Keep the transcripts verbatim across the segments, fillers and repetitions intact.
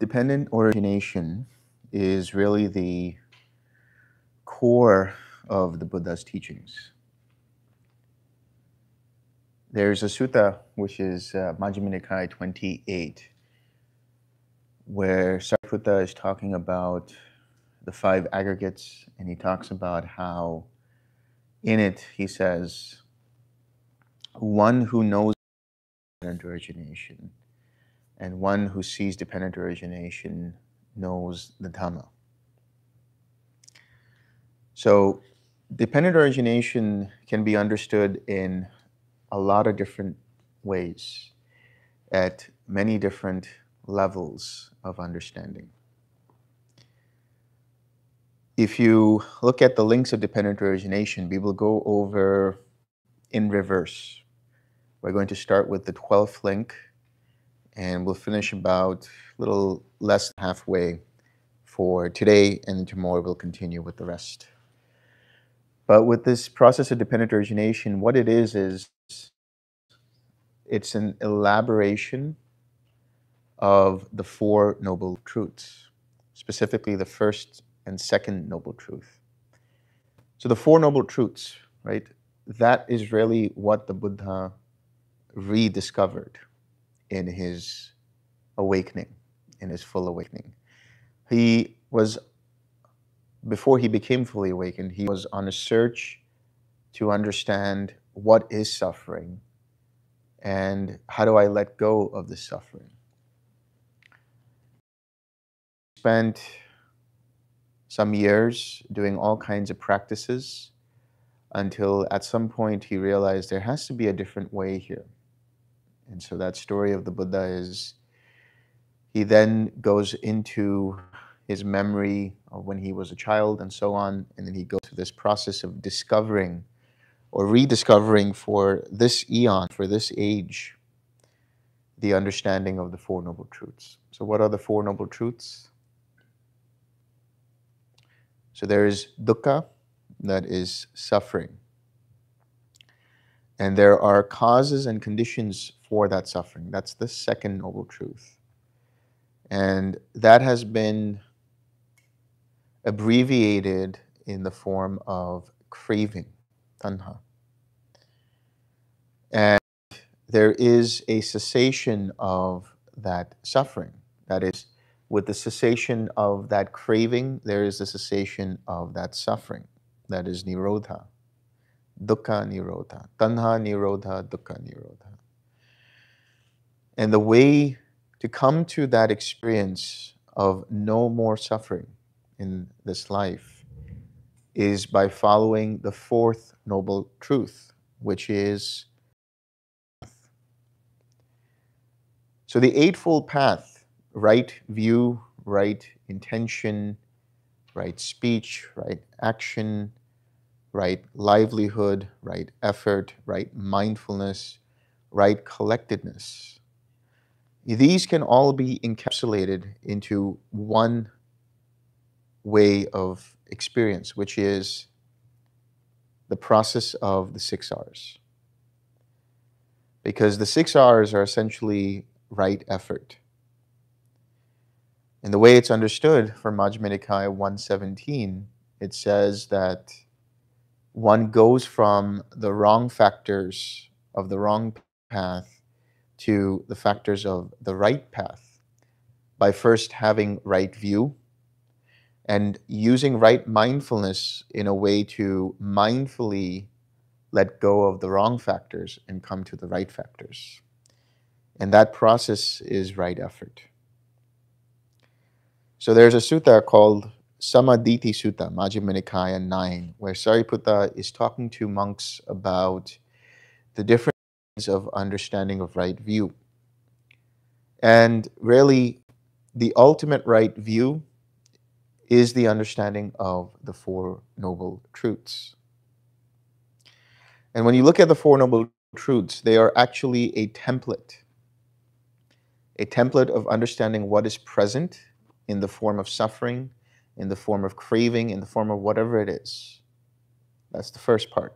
Dependent origination is really the core of the Buddha's teachings. There's a sutta, which is uh, Majjhima Nikaya twenty-eight, where Sariputta is talking about the five aggregates, and he talks about how in it he says, one who knows dependent origination and one who sees dependent origination knows the Dhamma. So dependent origination can be understood in a lot of different ways at many different levels of understanding. If you look at the links of dependent origination, we will go over in reverse. We're going to start with the twelfth link, and we'll finish about a little less than halfway for today, and then tomorrow we'll continue with the rest. But with this process of dependent origination, what it is is it's an elaboration of the Four Noble Truths, specifically the first and second Noble Truth. So the Four Noble Truths, right, that is really what the Buddha rediscovered in his awakening, in his full awakening. He was, before he became fully awakened, he was on a search to understand what is suffering and how do I let go of the suffering. He spent some years doing all kinds of practices until at some point he realized there has to be a different way here. And so that story of the Buddha is, he then goes into his memory of when he was a child and so on, and then he goes through this process of discovering or rediscovering for this eon, for this age, the understanding of the Four Noble Truths. So what are the Four Noble Truths? So there is dukkha, that is suffering. And there are causes and conditions for that suffering. That's the second noble truth. And that has been abbreviated in the form of craving, tanha. And there is a cessation of that suffering. That is, with the cessation of that craving, there is the cessation of that suffering. That is nirodha, dukkha nirodha, tanha nirodha, dukkha nirodha. And the way to come to that experience of no more suffering in this life is by following the fourth noble truth, which is path. So the Eightfold Path, right view, right intention, right speech, right action, right livelihood, right effort, right mindfulness, right collectedness. These can all be encapsulated into one way of experience, which is the process of the six R's. Because the six R's are essentially right effort. And the way it's understood from Majjhima Nikaya one seventeen, it says that one goes from the wrong factors of the wrong path to the factors of the right path by first having right view and using right mindfulness in a way to mindfully let go of the wrong factors and come to the right factors. And that process is right effort. So there's a sutta called Samadhiti Sutta, Majjhima Nikaya nine, where Sariputta is talking to monks about the different kinds of understanding of right view. And really, the ultimate right view is the understanding of the Four Noble Truths. And when you look at the Four Noble Truths, they are actually a template, a template of understanding what is present in the form of suffering, in the form of craving, in the form of whatever it is. That's the first part.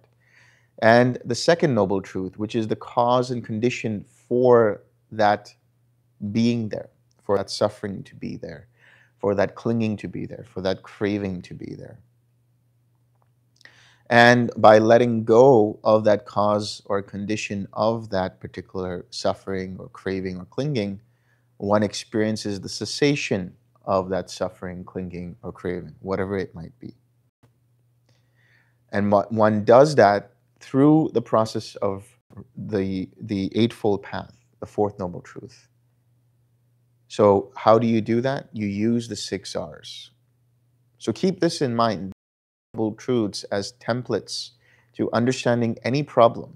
And the second noble truth, which is the cause and condition for that being there, for that suffering to be there, for that clinging to be there, for that craving to be there. And by letting go of that cause or condition of that particular suffering or craving or clinging, one experiences the cessation of that suffering, clinging, or craving, whatever it might be. And one does that through the process of the, the Eightfold Path, the Fourth Noble Truth. So how do you do that? You use the six R's. So keep this in mind, Noble Truths as templates to understanding any problem.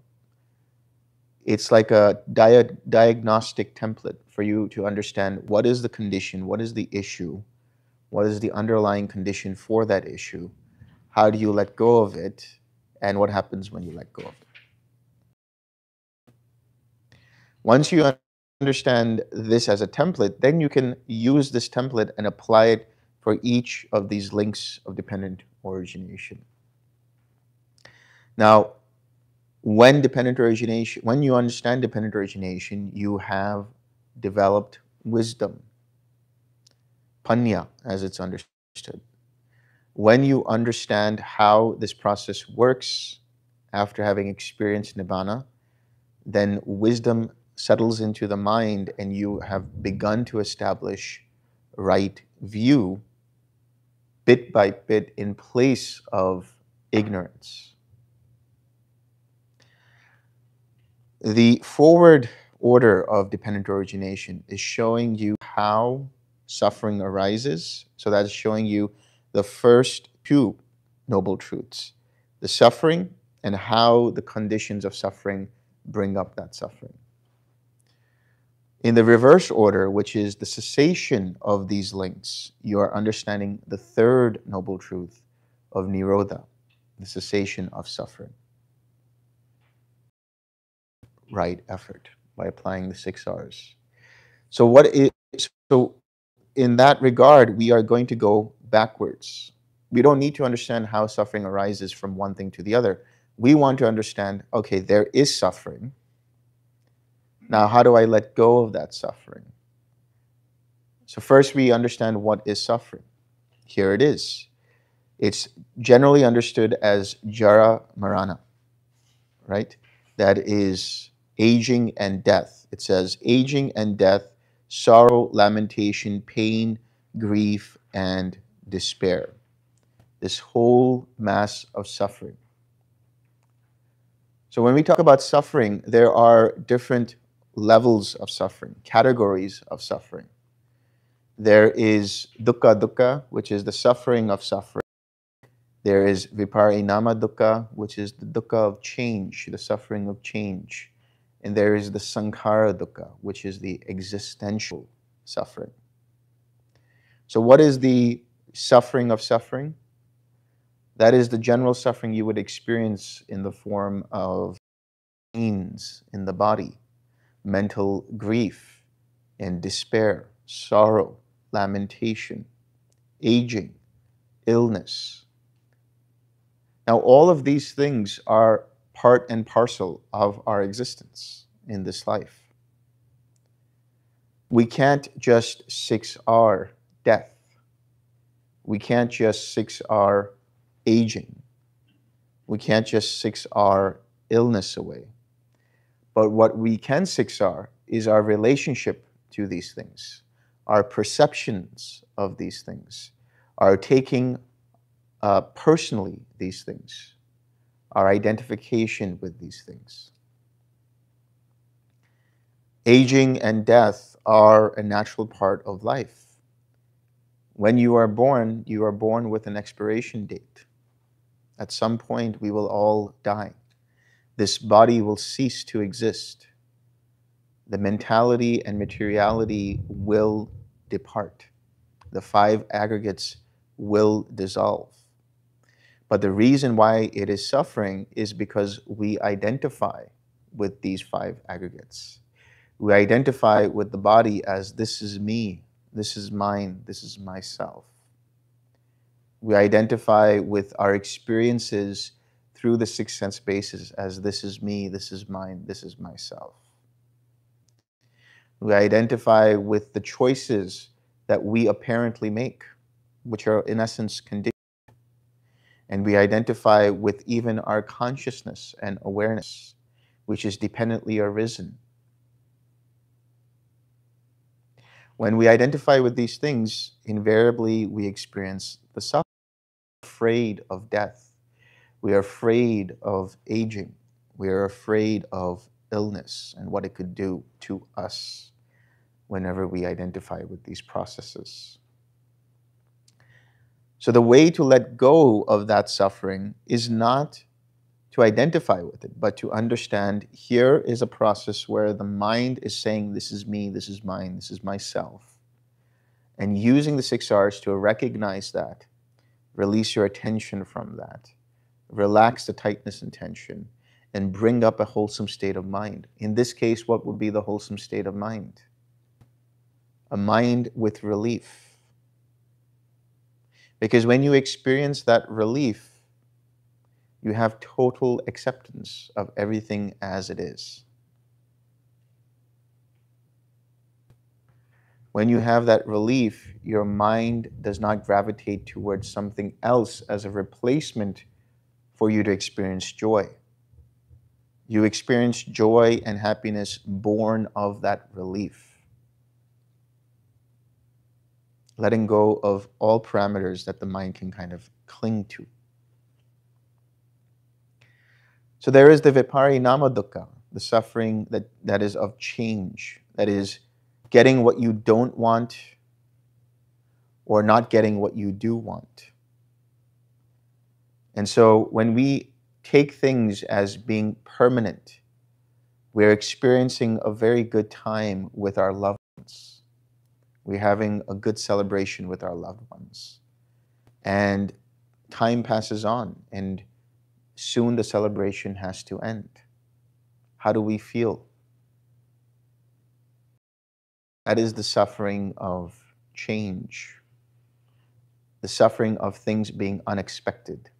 It's like a dia diagnostic template for you to understand what is the condition, what is the issue, what is the underlying condition for that issue, how do you let go of it, and what happens when you let go of it. Once you understand this as a template, then you can use this template and apply it for each of these links of dependent origination. Now, when dependent origination, when you understand dependent origination, you have developed wisdom, Panya, as it's understood. When you understand how this process works after having experienced Nibbana, then wisdom settles into the mind and you have begun to establish right view bit by bit in place of ignorance. The forward order of dependent origination is showing you how suffering arises. So that's showing you the first two noble truths, the suffering and how the conditions of suffering bring up that suffering. In the reverse order, which is the cessation of these links, you are understanding the third noble truth of nirodha, the cessation of suffering. Right effort by applying the six R's. So what is, so in that regard, we are going to go backwards. We don't need to understand how suffering arises from one thing to the other. We want to understand, okay, there is suffering. Now, how do I let go of that suffering? So first we understand what is suffering. Here it is. It's generally understood as jara marana, right? That is aging and death. It says aging and death, sorrow, lamentation, pain, grief, and despair. This whole mass of suffering. So when we talk about suffering, there are different levels of suffering, categories of suffering. There is dukkha dukkha, which is the suffering of suffering. There is viparinama dukkha, which is the dukkha of change, the suffering of change. And there is the sankhara dukkha, which is the existential suffering. So what is the suffering of suffering? That is the general suffering you would experience in the form of pains in the body, mental grief and despair, sorrow, lamentation, aging, illness. Now, all of these things are part and parcel of our existence in this life. We can't just six R death. We can't just six R aging. We can't just six R illness away. But what we can six R is our relationship to these things, our perceptions of these things, our taking uh, personally these things, our identification with these things. Aging and death are a natural part of life. When you are born, you are born with an expiration date. At some point, we will all die. This body will cease to exist. The mentality and materiality will depart. The five aggregates will dissolve. But the reason why it is suffering is because we identify with these five aggregates. We identify with the body as this is me, this is mine, this is myself. We identify with our experiences through the six sense bases as this is me, this is mine, this is myself. We identify with the choices that we apparently make, which are in essence conditioned. And we identify with even our consciousness and awareness, which is dependently arisen. When we identify with these things, invariably we experience the suffering. We are afraid of death. We are afraid of aging. We are afraid of illness and what it could do to us whenever we identify with these processes. So the way to let go of that suffering is not to identify with it, but to understand here is a process where the mind is saying, this is me, this is mine, this is myself. And using the six R's to recognize that, release your attention from that, relax the tightness and tension, and bring up a wholesome state of mind. In this case, what would be the wholesome state of mind? A mind with relief. Because when you experience that relief, you have total acceptance of everything as it is. When you have that relief, your mind does not gravitate towards something else as a replacement for you to experience joy. You experience joy and happiness born of that relief. Letting go of all parameters that the mind can kind of cling to. So there is the viparinama dukkha, the suffering that, that is of change, that is getting what you don't want or not getting what you do want. And so when we take things as being permanent, we're experiencing a very good time with our loved ones. We're having a good celebration with our loved ones. And time passes on, and soon the celebration has to end. How do we feel? That is the suffering of change, the suffering of things being unexpected.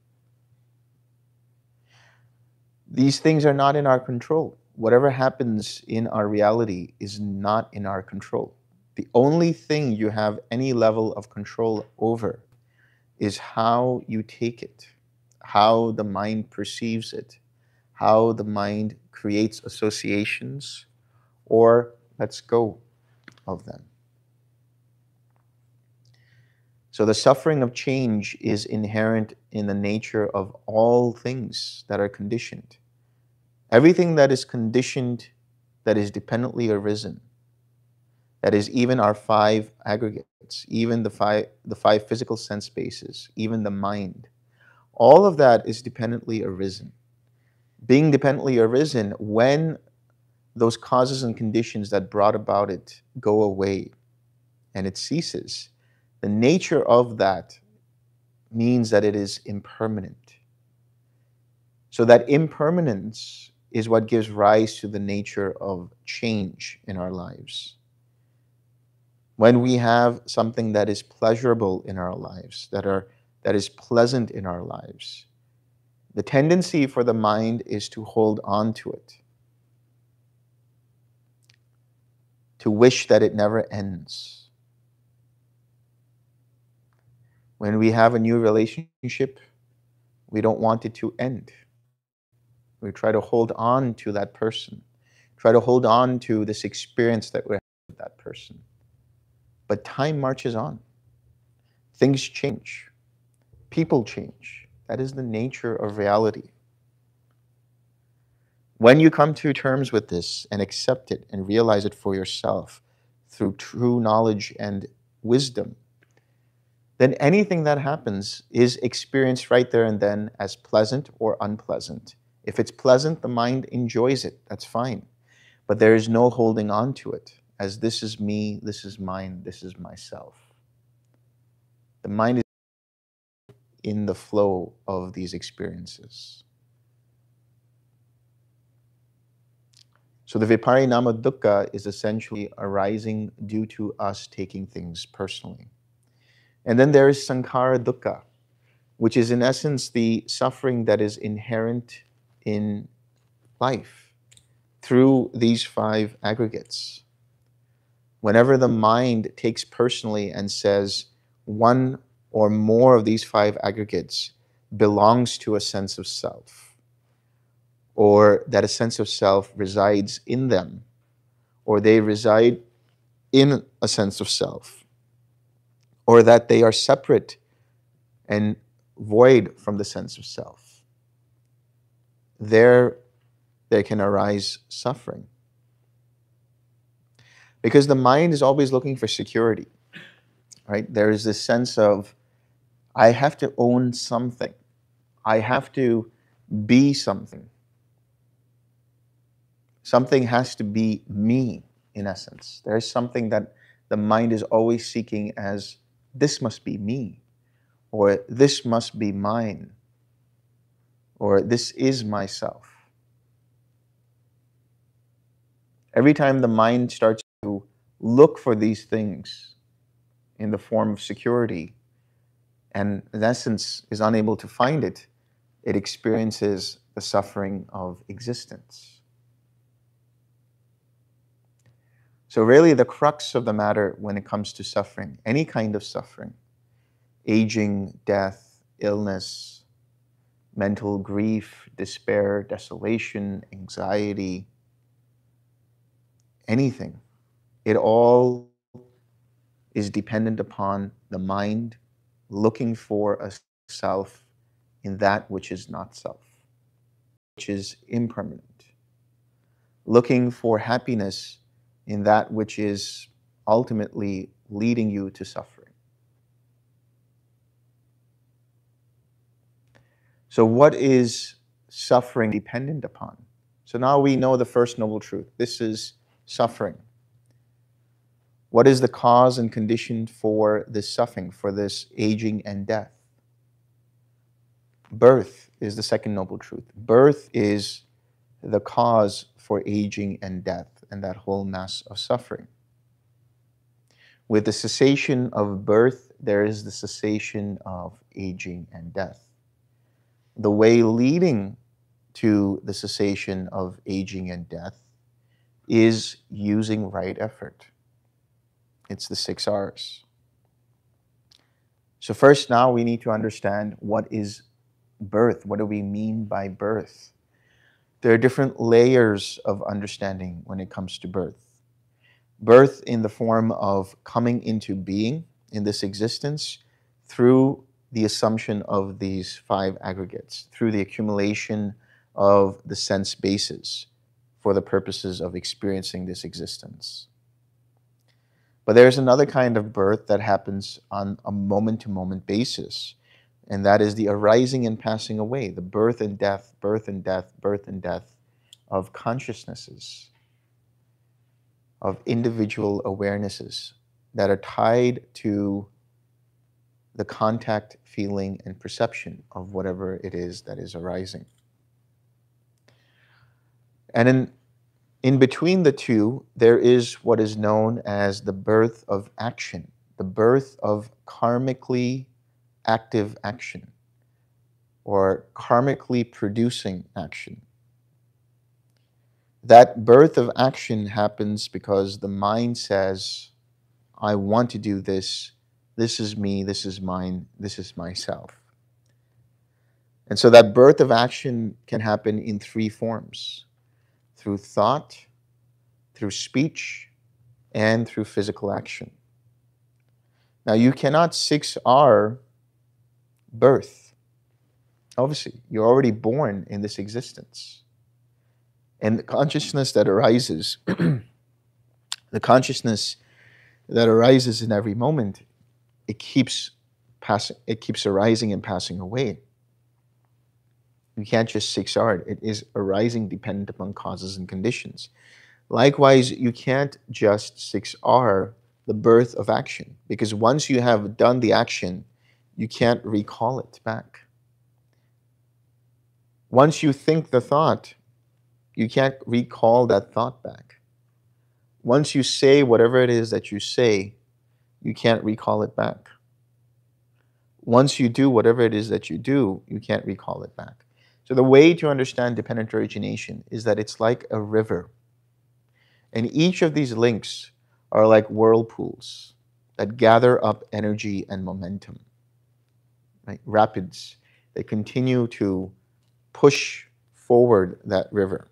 These things are not in our control. Whatever happens in our reality is not in our control. The only thing you have any level of control over is how you take it, how the mind perceives it, how the mind creates associations or lets go of them. So the suffering of change is inherent in the nature of all things that are conditioned. Everything that is conditioned, that is dependently arisen, that is even our five aggregates, even the five, the five physical sense bases, even the mind, all of that is dependently arisen. Being dependently arisen, when those causes and conditions that brought about it go away and it ceases, the nature of that means that it is impermanent. So that impermanence is what gives rise to the nature of change in our lives. When we have something that is pleasurable in our lives, that are that is pleasant in our lives, the tendency for the mind is to hold on to it, to wish that it never ends. When we have a new relationship, we don't want it to end. We try to hold on to that person, try to hold on to this experience that we're having with that person. But time marches on. Things change. People change. That is the nature of reality. When you come to terms with this and accept it and realize it for yourself through true knowledge and wisdom, then anything that happens is experienced right there and then as pleasant or unpleasant. If it's pleasant, the mind enjoys it. That's fine. But there is no holding on to it as this is me, this is mine, this is myself. The mind is in the flow of these experiences. So the viparinama dukkha is essentially arising due to us taking things personally. And then there is sankhara dukkha, which is in essence the suffering that is inherent in life through these five aggregates. Whenever the mind takes personally and says one or more of these five aggregates belongs to a sense of self, or that a sense of self resides in them, or they reside in a sense of self, or that they are separate and void from the sense of self, there, there can arise suffering. Because the mind is always looking for security, right? There is this sense of, I have to own something. I have to be something. Something has to be me, in essence. There is something that the mind is always seeking as, this must be me, or this must be mine, or this is myself. Every time the mind starts to look for these things in the form of security, and in essence is unable to find it, it experiences the suffering of existence. So really the crux of the matter when it comes to suffering, any kind of suffering, aging, death, illness, mental grief, despair, desolation, anxiety, anything, it all is dependent upon the mind looking for a self in that which is not self, which is impermanent. Looking for happiness in that which is ultimately leading you to suffering. So what is suffering dependent upon? So now we know the First Noble Truth. This is suffering. What is the cause and condition for this suffering, for this aging and death? Birth is the second noble truth. Birth is the cause for aging and death and that whole mass of suffering. With the cessation of birth, there is the cessation of aging and death. The way leading to the cessation of aging and death is using right effort. It's the six R's. So first now we need to understand what is birth. What do we mean by birth? There are different layers of understanding when it comes to birth. Birth in the form of coming into being in this existence through the assumption of these five aggregates, through the accumulation of the sense bases for the purposes of experiencing this existence. But there's another kind of birth that happens on a moment-to-moment basis, and that is the arising and passing away, the birth and death, birth and death, birth and death of consciousnesses, of individual awarenesses that are tied to the contact, feeling, and perception of whatever it is that is arising. And in, in between the two, there is what is known as the birth of action, the birth of karmically active action, or karmically producing action. That birth of action happens because the mind says, I want to do this, this is me, this is mine, this is myself. And so that birth of action can happen in three forms: through thought, through speech, and through physical action. Now, you cannot six R birth. Obviously, you're already born in this existence. And the consciousness that arises, the consciousness that arises in every moment, it keeps passing, it keeps arising and passing away. You can't just six R it. It is arising dependent upon causes and conditions. Likewise, you can't just six R the birth of action, because once you have done the action, you can't recall it back. Once you think the thought, you can't recall that thought back. Once you say whatever it is that you say, you can't recall it back. Once you do whatever it is that you do, you can't recall it back. So the way to understand dependent origination is that it's like a river. And each of these links are like whirlpools that gather up energy and momentum, right? Rapids. They continue to push forward that river.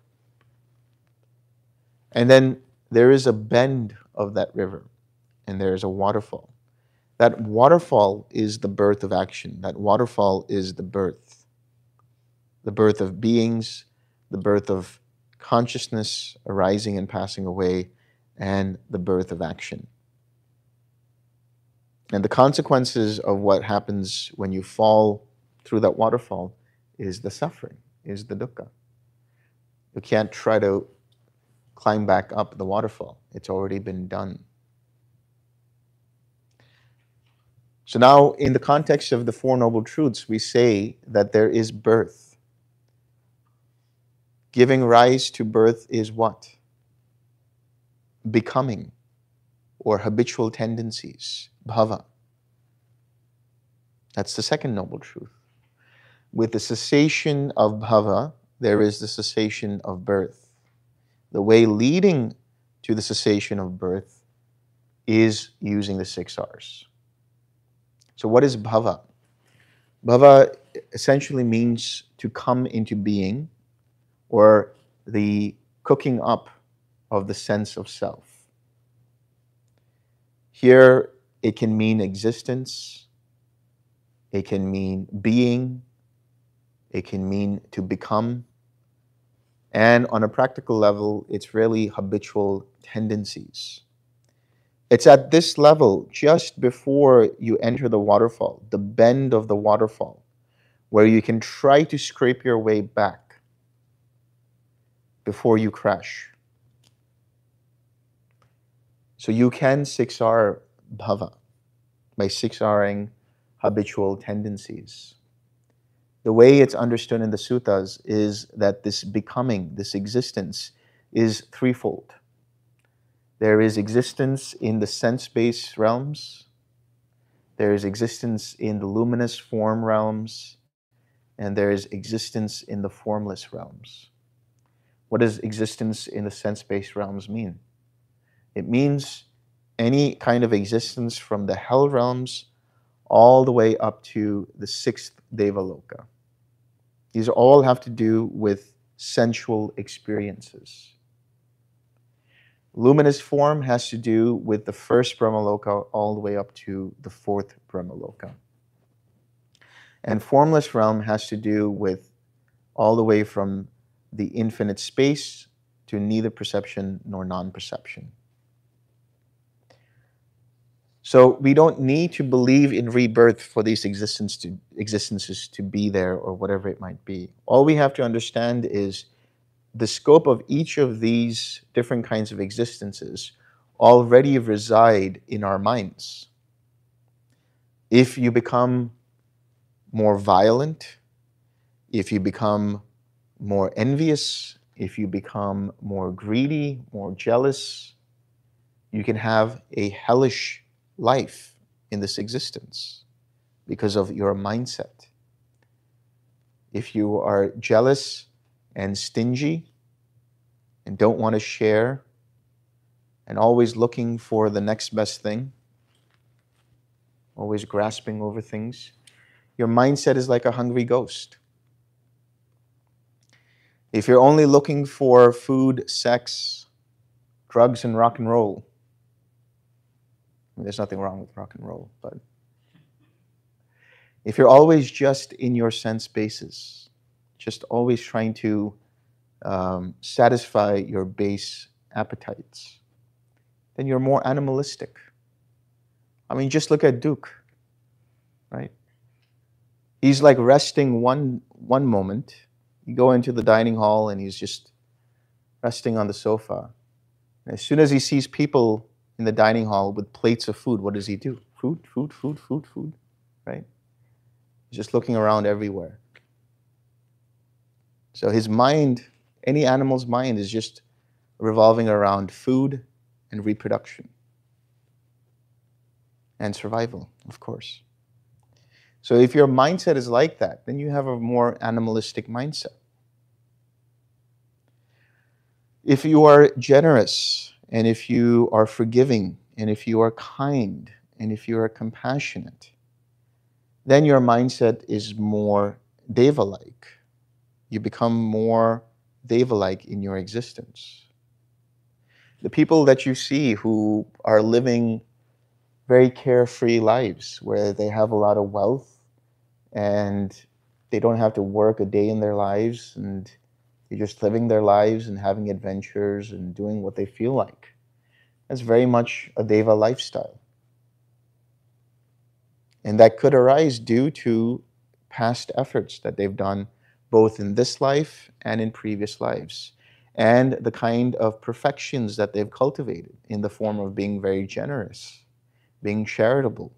And then there is a bend of that river, and there is a waterfall. That waterfall is the birth of action. That waterfall is the birth. The birth of beings, the birth of consciousness arising and passing away, and the birth of action. And the consequences of what happens when you fall through that waterfall is the suffering, is the dukkha. You can't try to climb back up the waterfall. It's already been done. So now, in the context of the Four Noble Truths, we say that there is birth. Giving rise to birth is what? Becoming, or habitual tendencies, bhava. That's the second noble truth. With the cessation of bhava, there is the cessation of birth. The way leading to the cessation of birth is using the six R's. So what is bhava? Bhava essentially means to come into being, or the cooking up of the sense of self. Here, it can mean existence, it can mean being, it can mean to become, and on a practical level, it's really habitual tendencies. It's at this level, just before you enter the waterfall, the bend of the waterfall, where you can try to scrape your way back before you crash. So you can six R bhava by six R-ing habitual tendencies. The way it's understood in the suttas is that this becoming, this existence, is threefold. There is existence in the sense-based realms, there is existence in the luminous form realms, and there is existence in the formless realms. What does existence in the sense-based realms mean? It means any kind of existence from the hell realms all the way up to the sixth Devaloka. These all have to do with sensual experiences. Luminous form has to do with the first Brahmaloka all the way up to the fourth Brahmaloka. And formless realm has to do with all the way from the infinite space to neither perception nor non-perception. So we don't need to believe in rebirth for these existence to, existences to be there, or whatever it might be. All we have to understand is the scope of each of these different kinds of existences already reside in our minds. If you become more violent, if you become more envious, if you become more greedy, more jealous, you can have a hellish life in this existence because of your mindset. If you are jealous and stingy and don't want to share and always looking for the next best thing, always grasping over things, your mindset is like a hungry ghost. If you're only looking for food, sex, drugs, and rock and roll, there's nothing wrong with rock and roll, but if you're always just in your sense bases, just always trying to um, satisfy your base appetites, then you're more animalistic. I mean, just look at Duke, right? He's like resting one, one moment. You go into the dining hall and he's just resting on the sofa. And as soon as he sees people in the dining hall with plates of food, what does he do? Food, food, food, food, food, right? Just looking around everywhere. So his mind, any animal's mind, is just revolving around food and reproduction. And survival, of course. So if your mindset is like that, then you have a more animalistic mindset. If you are generous and if you are forgiving, and if you are kind, and if you are compassionate, then your mindset is more Deva-like. You become more Deva-like in your existence. The people that you see who are living very carefree lives, where they have a lot of wealth and they don't have to work a day in their lives, and they're just living their lives and having adventures and doing what they feel like. That's very much a Deva lifestyle. And that could arise due to past efforts that they've done both in this life and in previous lives, and the kind of perfections that they've cultivated in the form of being very generous, being charitable,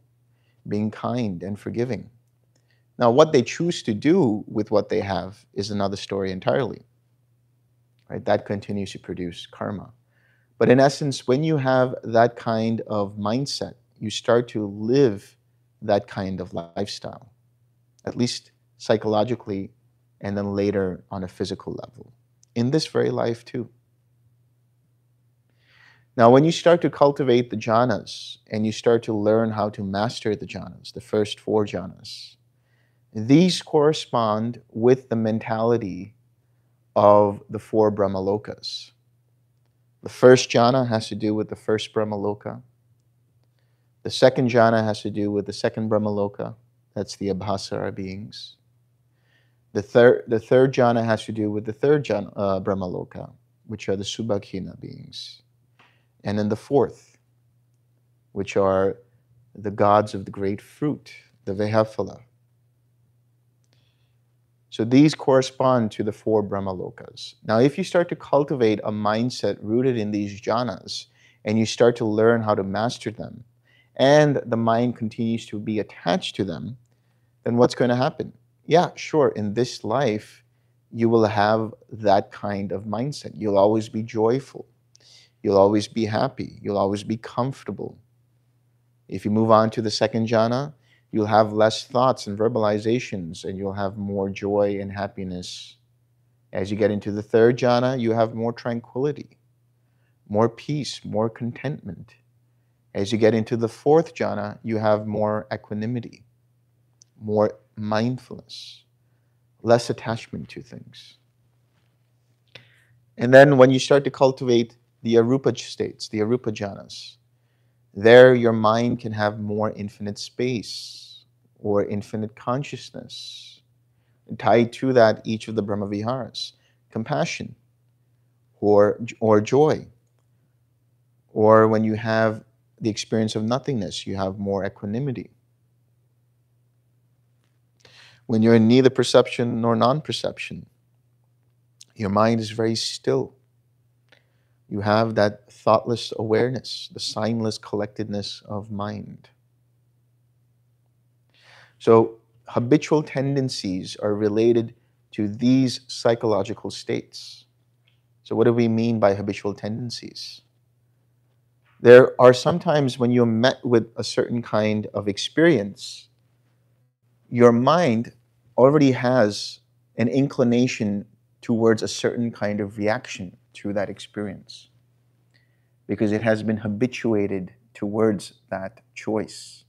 being kind and forgiving. Now, what they choose to do with what they have is another story entirely. Right? That continues to produce karma. But in essence, when you have that kind of mindset, you start to live that kind of lifestyle, at least psychologically, and then later on a physical level, in this very life too. Now, when you start to cultivate the jhanas, and you start to learn how to master the jhanas, the first four jhanas, these correspond with the mentality of the four Brahmalokas. The first jhana has to do with the first Brahmaloka. The second jhana has to do with the second Brahmaloka. That's the abhasara beings. The third, the third jhana has to do with the third jhana, uh, Brahmaloka, which are the subhakhina beings. And then the fourth, which are the gods of the great fruit, the Vehaphala. So these correspond to the four Brahmalokas. Now, if you start to cultivate a mindset rooted in these jhanas, and you start to learn how to master them, and the mind continues to be attached to them, then what's going to happen? Yeah, sure, in this life, you will have that kind of mindset. You'll always be joyful. You'll always be happy. You'll always be comfortable. If you move on to the second jhana, you'll have less thoughts and verbalizations, and you'll have more joy and happiness. As you get into the third jhana, you have more tranquility, more peace, more contentment. As you get into the fourth jhana, you have more equanimity, more mindfulness, less attachment to things. And then when you start to cultivate the arupa states, the arupa jhanas, there your mind can have more infinite space or infinite consciousness. And tied to that, each of the brahmaviharas, compassion or, or joy. Or when you have the experience of nothingness, you have more equanimity. When you're in neither perception nor non-perception, your mind is very still. You have that thoughtless awareness, the signless collectedness of mind. So habitual tendencies are related to these psychological states. So what do we mean by habitual tendencies? There are sometimes when you're met with a certain kind of experience, your mind already has an inclination towards a certain kind of reaction to that experience, because it has been habituated towards that choice.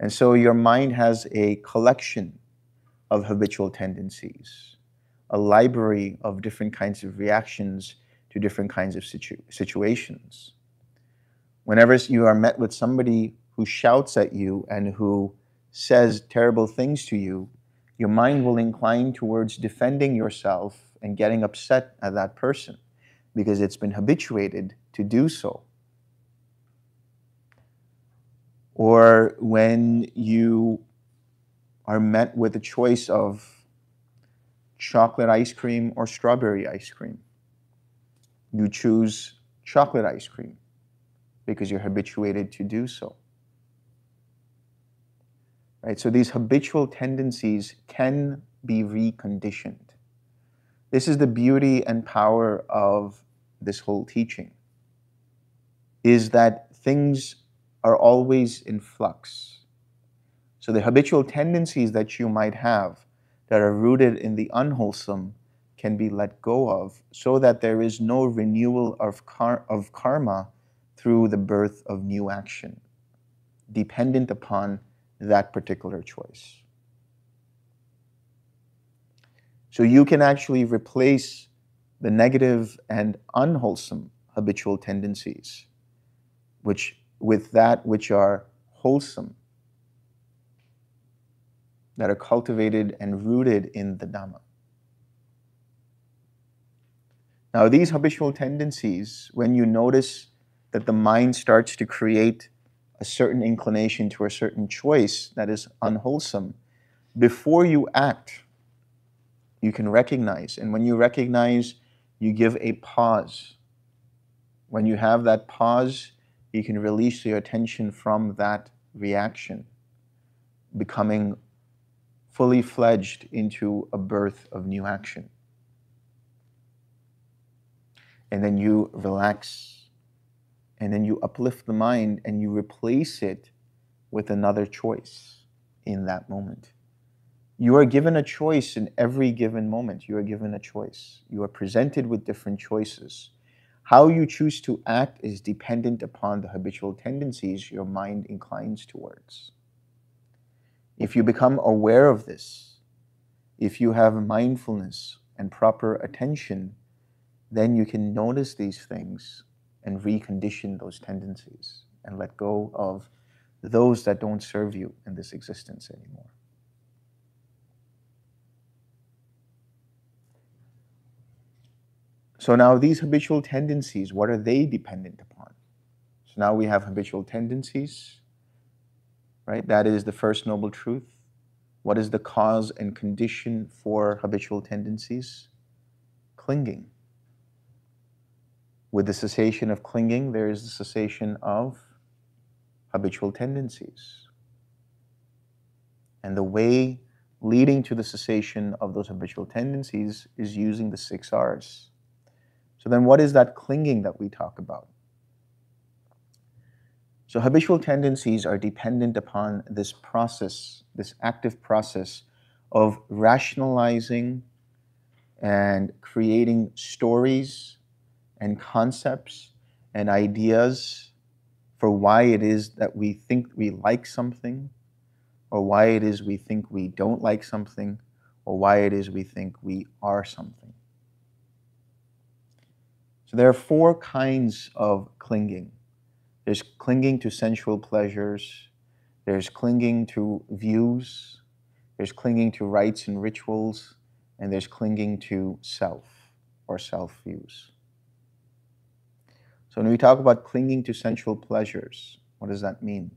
And so your mind has a collection of habitual tendencies, a library of different kinds of reactions to different kinds of situ- situations. Whenever you are met with somebody who shouts at you and who says terrible things to you, your mind will incline towards defending yourself and getting upset at that person because it's been habituated to do so. Or when you are met with a choice of chocolate ice cream or strawberry ice cream, you choose chocolate ice cream because you're habituated to do so. Right? So these habitual tendencies can be reconditioned. This is the beauty and power of this whole teaching, is that things are always in flux. So the habitual tendencies that you might have that are rooted in the unwholesome can be let go of, so that there is no renewal of, kar of karma through the birth of new action, dependent upon that particular choice. So you can actually replace the negative and unwholesome habitual tendencies which, with that which are wholesome, that are cultivated and rooted in the Dhamma. Now these habitual tendencies, when you notice that the mind starts to create a certain inclination to a certain choice that is unwholesome, before you act, you can recognize. And when you recognize, you give a pause. When you have that pause, you can release your attention from that reaction, becoming fully fledged into a birth of new action. And then you relax, and then you uplift the mind, and you replace it with another choice in that moment. You are given a choice in every given moment. You are given a choice. You are presented with different choices. How you choose to act is dependent upon the habitual tendencies your mind inclines towards. If you become aware of this, if you have mindfulness and proper attention, then you can notice these things and recondition those tendencies and let go of those that don't serve you in this existence anymore. So now these habitual tendencies, what are they dependent upon? So now we have habitual tendencies, right? That is the first noble truth. What is the cause and condition for habitual tendencies? Clinging. With the cessation of clinging, there is the cessation of habitual tendencies. And the way leading to the cessation of those habitual tendencies is using the six R's. So then what is that clinging that we talk about? So habitual tendencies are dependent upon this process, this active process of rationalizing and creating stories and concepts and ideas for why it is that we think we like something, or why it is we think we don't like something, or why it is we think we are something. So there are four kinds of clinging. There's clinging to sensual pleasures, there's clinging to views, there's clinging to rites and rituals, and there's clinging to self or self-views. So when we talk about clinging to sensual pleasures, what does that mean?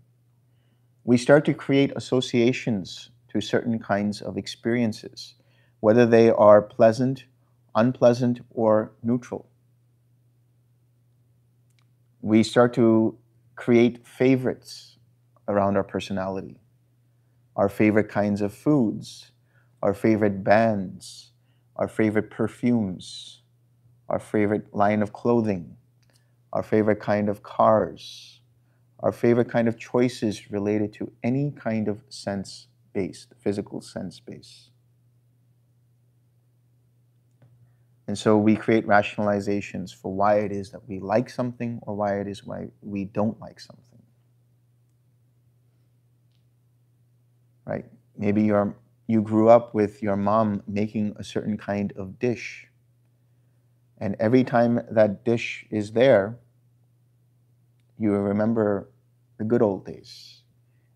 We start to create associations to certain kinds of experiences, whether they are pleasant, unpleasant, or neutral. We start to create favorites around our personality, our favorite kinds of foods, our favorite bands, our favorite perfumes, our favorite line of clothing, our favorite kind of cars, our favorite kind of choices related to any kind of sense base, the physical sense base. And so we create rationalizations for why it is that we like something or why it is why we don't like something, right? Maybe you're, you grew up with your mom making a certain kind of dish. And every time that dish is there, you remember the good old days.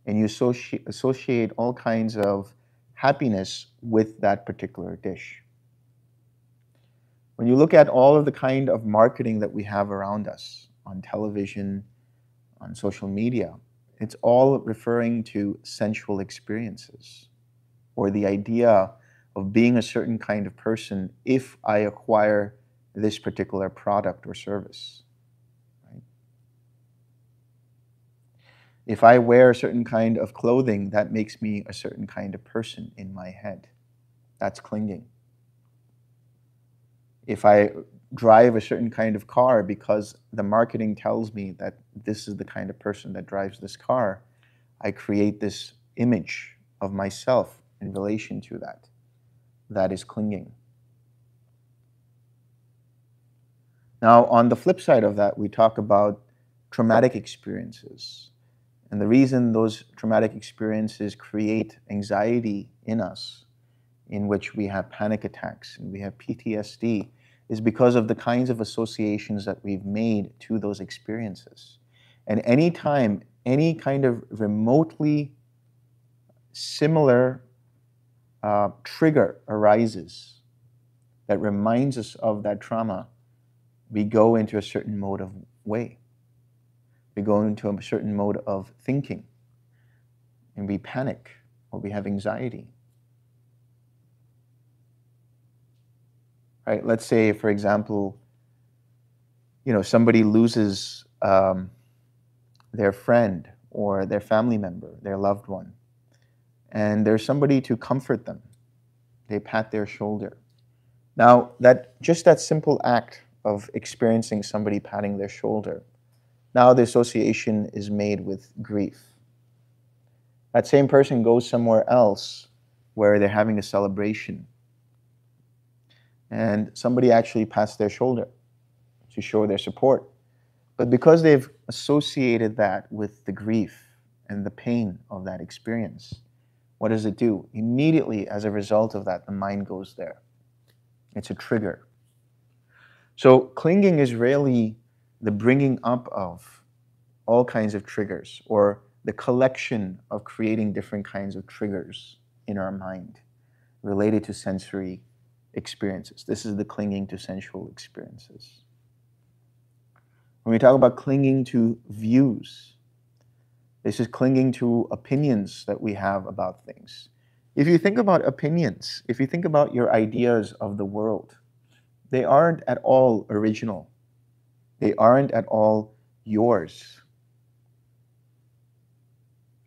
And you associ- associate all kinds of happiness with that particular dish. When you look at all of the kind of marketing that we have around us, on television, on social media, it's all referring to sensual experiences, or the idea of being a certain kind of person if I acquire this particular product or service. Right? If I wear a certain kind of clothing, that makes me a certain kind of person in my head. That's clinging. If I drive a certain kind of car because the marketing tells me that this is the kind of person that drives this car, I create this image of myself in relation to that. That is clinging. Now, on the flip side of that, we talk about traumatic experiences. And the reason those traumatic experiences create anxiety in us, in which we have panic attacks and we have P T S D, is because of the kinds of associations that we've made to those experiences. And any time, any kind of remotely similar uh, trigger arises that reminds us of that trauma, we go into a certain mode of way. We go into a certain mode of thinking, and we panic, or we have anxiety. Right? Let's say, for example, you know, somebody loses um, their friend or their family member, their loved one, and there's somebody to comfort them. They pat their shoulder. Now, that just that simple act of experiencing somebody patting their shoulder, now the association is made with grief. That same person goes somewhere else where they're having a celebration, and somebody actually pats their shoulder to show their support. But because they've associated that with the grief and the pain of that experience, what does it do? Immediately, as a result of that, the mind goes there. It's a trigger. So clinging is really the bringing up of all kinds of triggers, or the collection of creating different kinds of triggers in our mind related to sensory experiences. This is the clinging to sensual experiences. When we talk about clinging to views, this is clinging to opinions that we have about things. If you think about opinions, if you think about your ideas of the world, they aren't at all original. They aren't at all yours.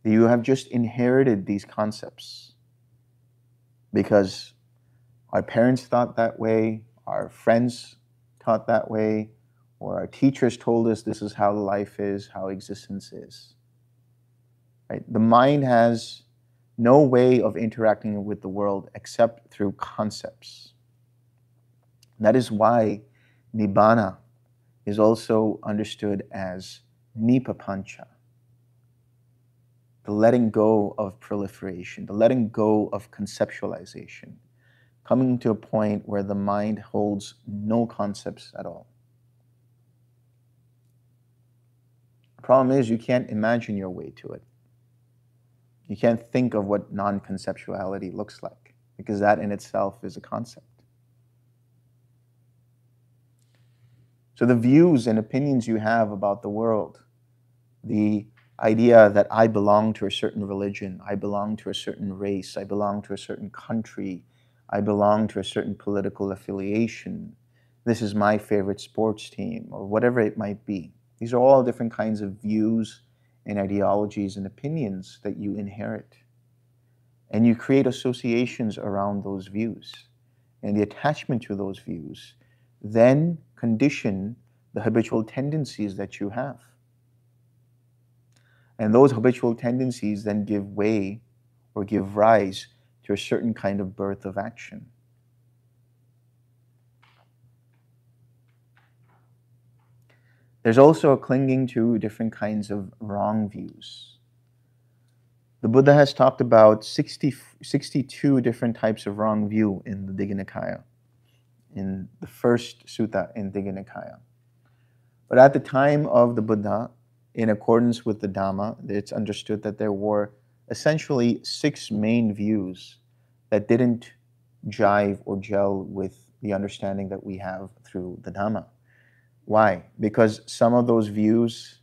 You have just inherited these concepts because our parents thought that way, our friends taught that way, or our teachers told us this is how life is, how existence is. Right? The mind has no way of interacting with the world except through concepts. That is why Nibbana is also understood as nipapancha, the letting go of proliferation, the letting go of conceptualization, coming to a point where the mind holds no concepts at all. The problem is you can't imagine your way to it. You can't think of what non-conceptuality looks like, because that in itself is a concept. So the views and opinions you have about the world, the idea that I belong to a certain religion, I belong to a certain race, I belong to a certain country, I belong to a certain political affiliation, this is my favorite sports team, or whatever it might be. These are all different kinds of views and ideologies and opinions that you inherit. And you create associations around those views. And the attachment to those views then condition the habitual tendencies that you have. And those habitual tendencies then give way or give rise to a certain kind of birth of action. There's also a clinging to different kinds of wrong views. The Buddha has talked about sixty, sixty-two different types of wrong view in the Dighanikaya, in the first sutta in Dighanikaya. But at the time of the Buddha, in accordance with the Dhamma, it's understood that there were essentially six main views that didn't jive or gel with the understanding that we have through the Dhamma. Why? Because some of those views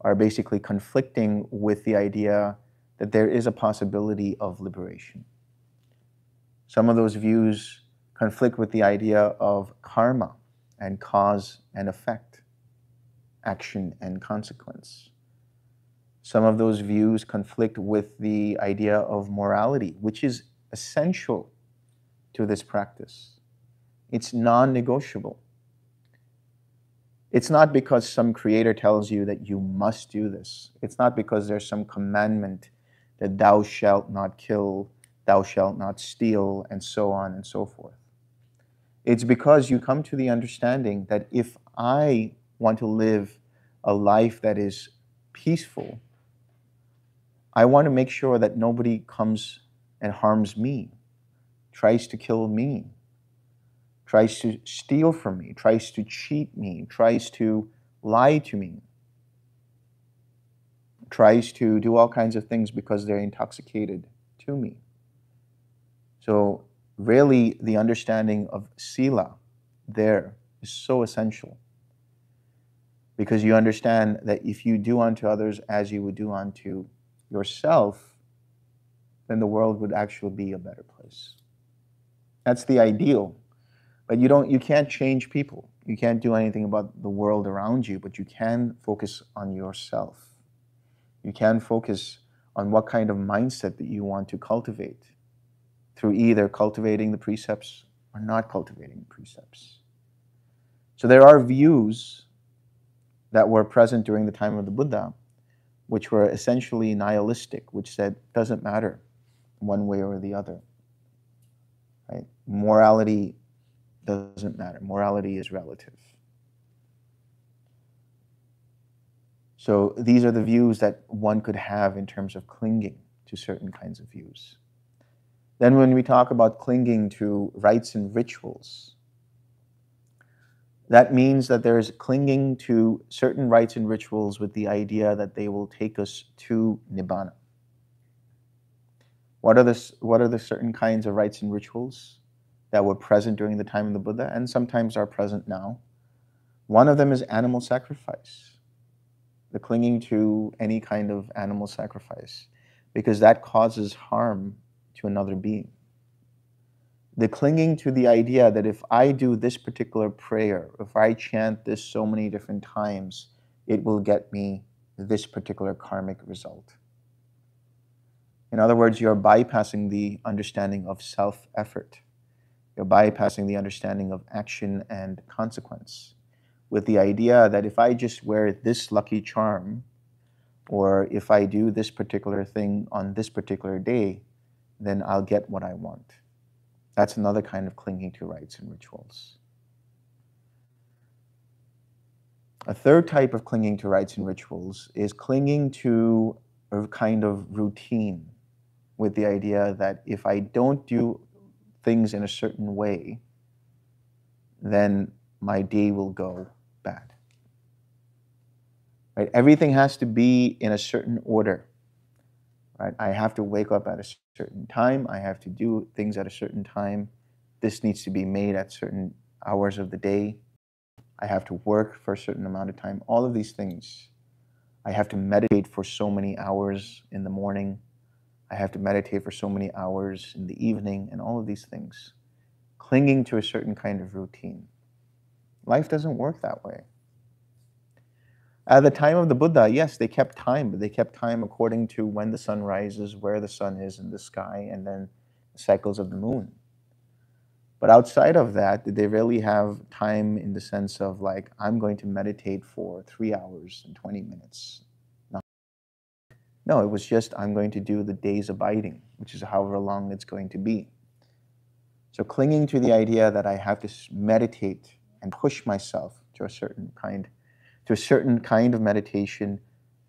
are basically conflicting with the idea that there is a possibility of liberation. Some of those views conflict with the idea of karma and cause and effect, action and consequence. Some of those views conflict with the idea of morality, which is essential to this practice. It's non-negotiable. It's not because some creator tells you that you must do this. It's not because there's some commandment that thou shalt not kill, thou shalt not steal, and so on and so forth. It's because you come to the understanding that if I want to live a life that is peaceful, I want to make sure that nobody comes and harms me, tries to kill me, tries to steal from me, tries to cheat me, tries to lie to me, tries to do all kinds of things because they're intoxicated to me. So really, the understanding of sila there is so essential, because you understand that if you do unto others as you would do unto yourself, then the world would actually be a better place. That's the ideal. But you don't, you can't change people. You can't do anything about the world around you, but you can focus on yourself. You can focus on what kind of mindset that you want to cultivate through either cultivating the precepts or not cultivating the precepts. So there are views that were present during the time of the Buddha, which were essentially nihilistic, which said, doesn't matter one way or the other. Right? Morality doesn't matter. Morality is relative. So these are the views that one could have in terms of clinging to certain kinds of views. Then when we talk about clinging to rites and rituals, that means that there is clinging to certain rites and rituals with the idea that they will take us to Nibbana. What are the, what are the certain kinds of rites and rituals that were present during the time of the Buddha and sometimes are present now? One of them is animal sacrifice. The clinging to any kind of animal sacrifice, because that causes harm to another being. The clinging to the idea that if I do this particular prayer, if I chant this so many different times, it will get me this particular karmic result. In other words, you're bypassing the understanding of self-effort. You're bypassing the understanding of action and consequence, with the idea that if I just wear this lucky charm, or if I do this particular thing on this particular day, then I'll get what I want. That's another kind of clinging to rites and rituals. A third type of clinging to rites and rituals is clinging to a kind of routine, with the idea that if I don't do things in a certain way, then my day will go bad. Right? Everything has to be in a certain order. Right? I have to wake up at a certain time. I have to do things at a certain time. This needs to be made at certain hours of the day. I have to work for a certain amount of time. All of these things. I have to meditate for so many hours in the morning. I have to meditate for so many hours in the evening, and all of these things. Clinging to a certain kind of routine. Life doesn't work that way. At the time of the Buddha, yes, they kept time, but they kept time according to when the sun rises, where the sun is in the sky, and then the cycles of the moon. But outside of that, did they really have time in the sense of like, I'm going to meditate for three hours and twenty minutes? No, no, it was just, I'm going to do the day's abiding, which is however long it's going to be. So clinging to the idea that I have to meditate and push myself to a certain kind, to a certain kind of meditation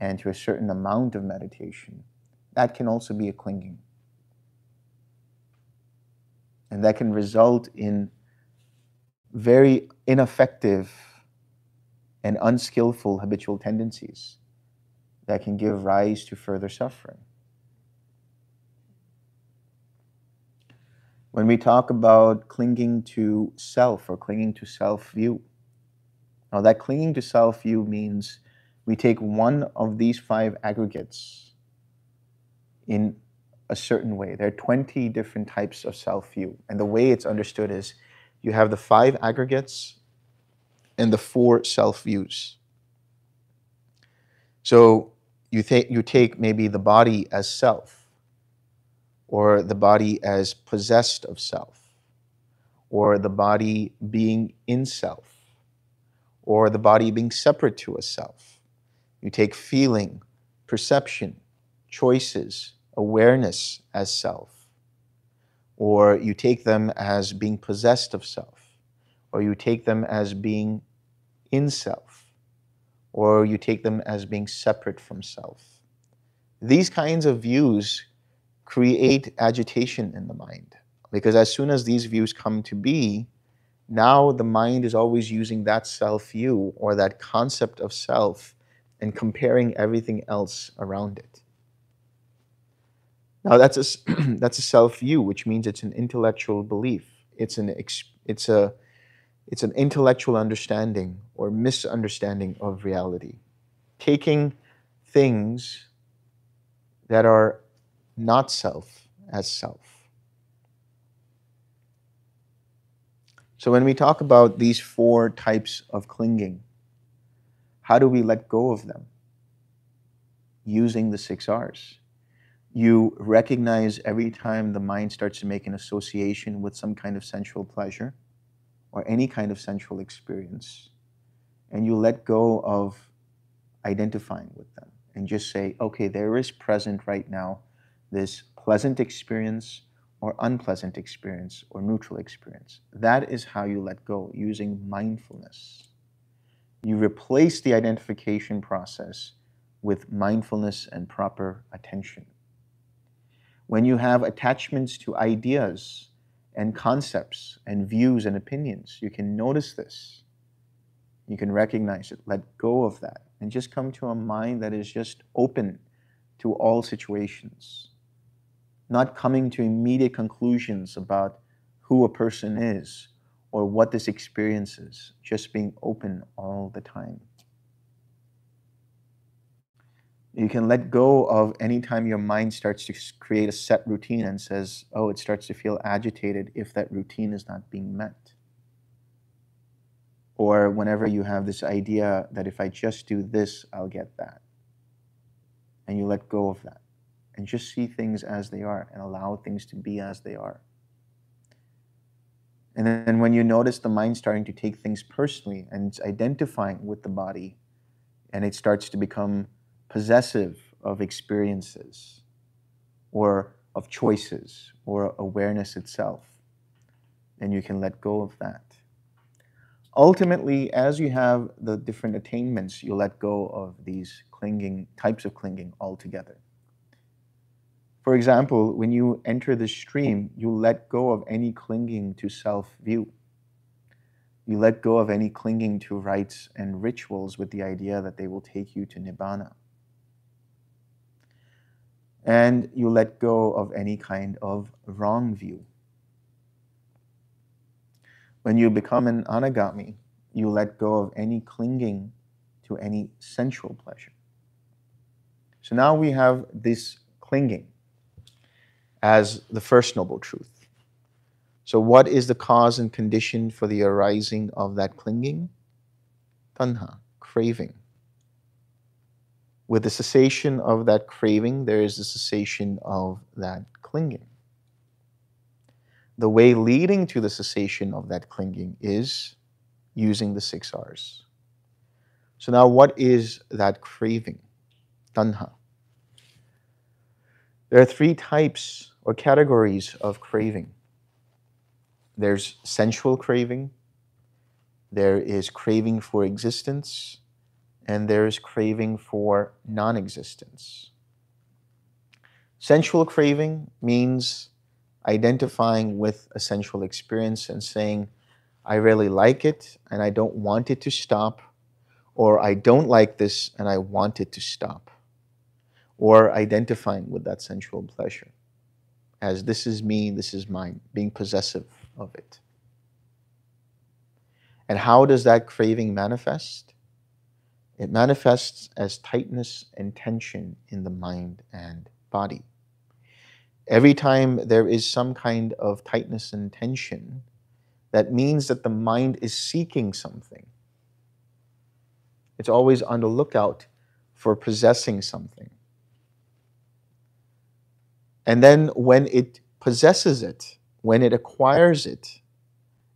and to a certain amount of meditation, that can also be a clinging. And that can result in very ineffective and unskillful habitual tendencies that can give rise to further suffering. When we talk about clinging to self or clinging to self-view, now that clinging to self-view means we take one of these five aggregates in a certain way. There are twenty different types of self-view, and the way it's understood is you have the five aggregates and the four self-views. So you, you take maybe the body as self, or the body as possessed of self, or the body being in self, or the body being separate to a self. You take feeling, perception, choices, awareness as self, or you take them as being possessed of self, or you take them as being in self, or you take them as being separate from self. These kinds of views create agitation in the mind, because as soon as these views come to be, now the mind is always using that self-you or that concept of self and comparing everything else around it. Now that's a, that's a self-you, which means it's an intellectual belief. It's an, it's, a, it's an intellectual understanding or misunderstanding of reality. Taking things that are not self as self. So when we talk about these four types of clinging, how do we let go of them? Using the six R's. You recognize every time the mind starts to make an association with some kind of sensual pleasure or any kind of sensual experience, and you let go of identifying with them and just say, okay, there is present right now this pleasant experience or unpleasant experience, or neutral experience. That is how you let go, using mindfulness. You replace the identification process with mindfulness and proper attention. When you have attachments to ideas and concepts and views and opinions, you can notice this. You can recognize it, let go of that, and just come to a mind that is just open to all situations. Not coming to immediate conclusions about who a person is or what this experience is, just being open all the time. You can let go of any time your mind starts to create a set routine and says, oh, it starts to feel agitated if that routine is not being met. Or whenever you have this idea that if I just do this, I'll get that. And you let go of that. And just see things as they are and allow things to be as they are. And then when you notice the mind starting to take things personally and it's identifying with the body and it starts to become possessive of experiences or of choices or awareness itself, then you can let go of that. Ultimately, as you have the different attainments, you let go of these clinging, types of clinging altogether. For example, when you enter the stream, you let go of any clinging to self-view. You let go of any clinging to rites and rituals with the idea that they will take you to Nibbana. And you let go of any kind of wrong view. When you become an Anagami, you let go of any clinging to any sensual pleasure. So now we have this clinging as the first noble truth. So what is the cause and condition for the arising of that clinging? Tanha, craving. With the cessation of that craving, there is the cessation of that clinging. The way leading to the cessation of that clinging is using the six R's. So now what is that craving? Tanha. There are three types or categories of craving. There's sensual craving, there is craving for existence, and there is craving for non-existence. Sensual craving means identifying with a sensual experience and saying, I really like it and I don't want it to stop, or I don't like this and I want it to stop. Or identifying with that sensual pleasure as this is me, this is mine, being possessive of it. And how does that craving manifest? It manifests as tightness and tension in the mind and body. Every time there is some kind of tightness and tension, that means that the mind is seeking something. It's always on the lookout for possessing something. And then when it possesses it, when it acquires it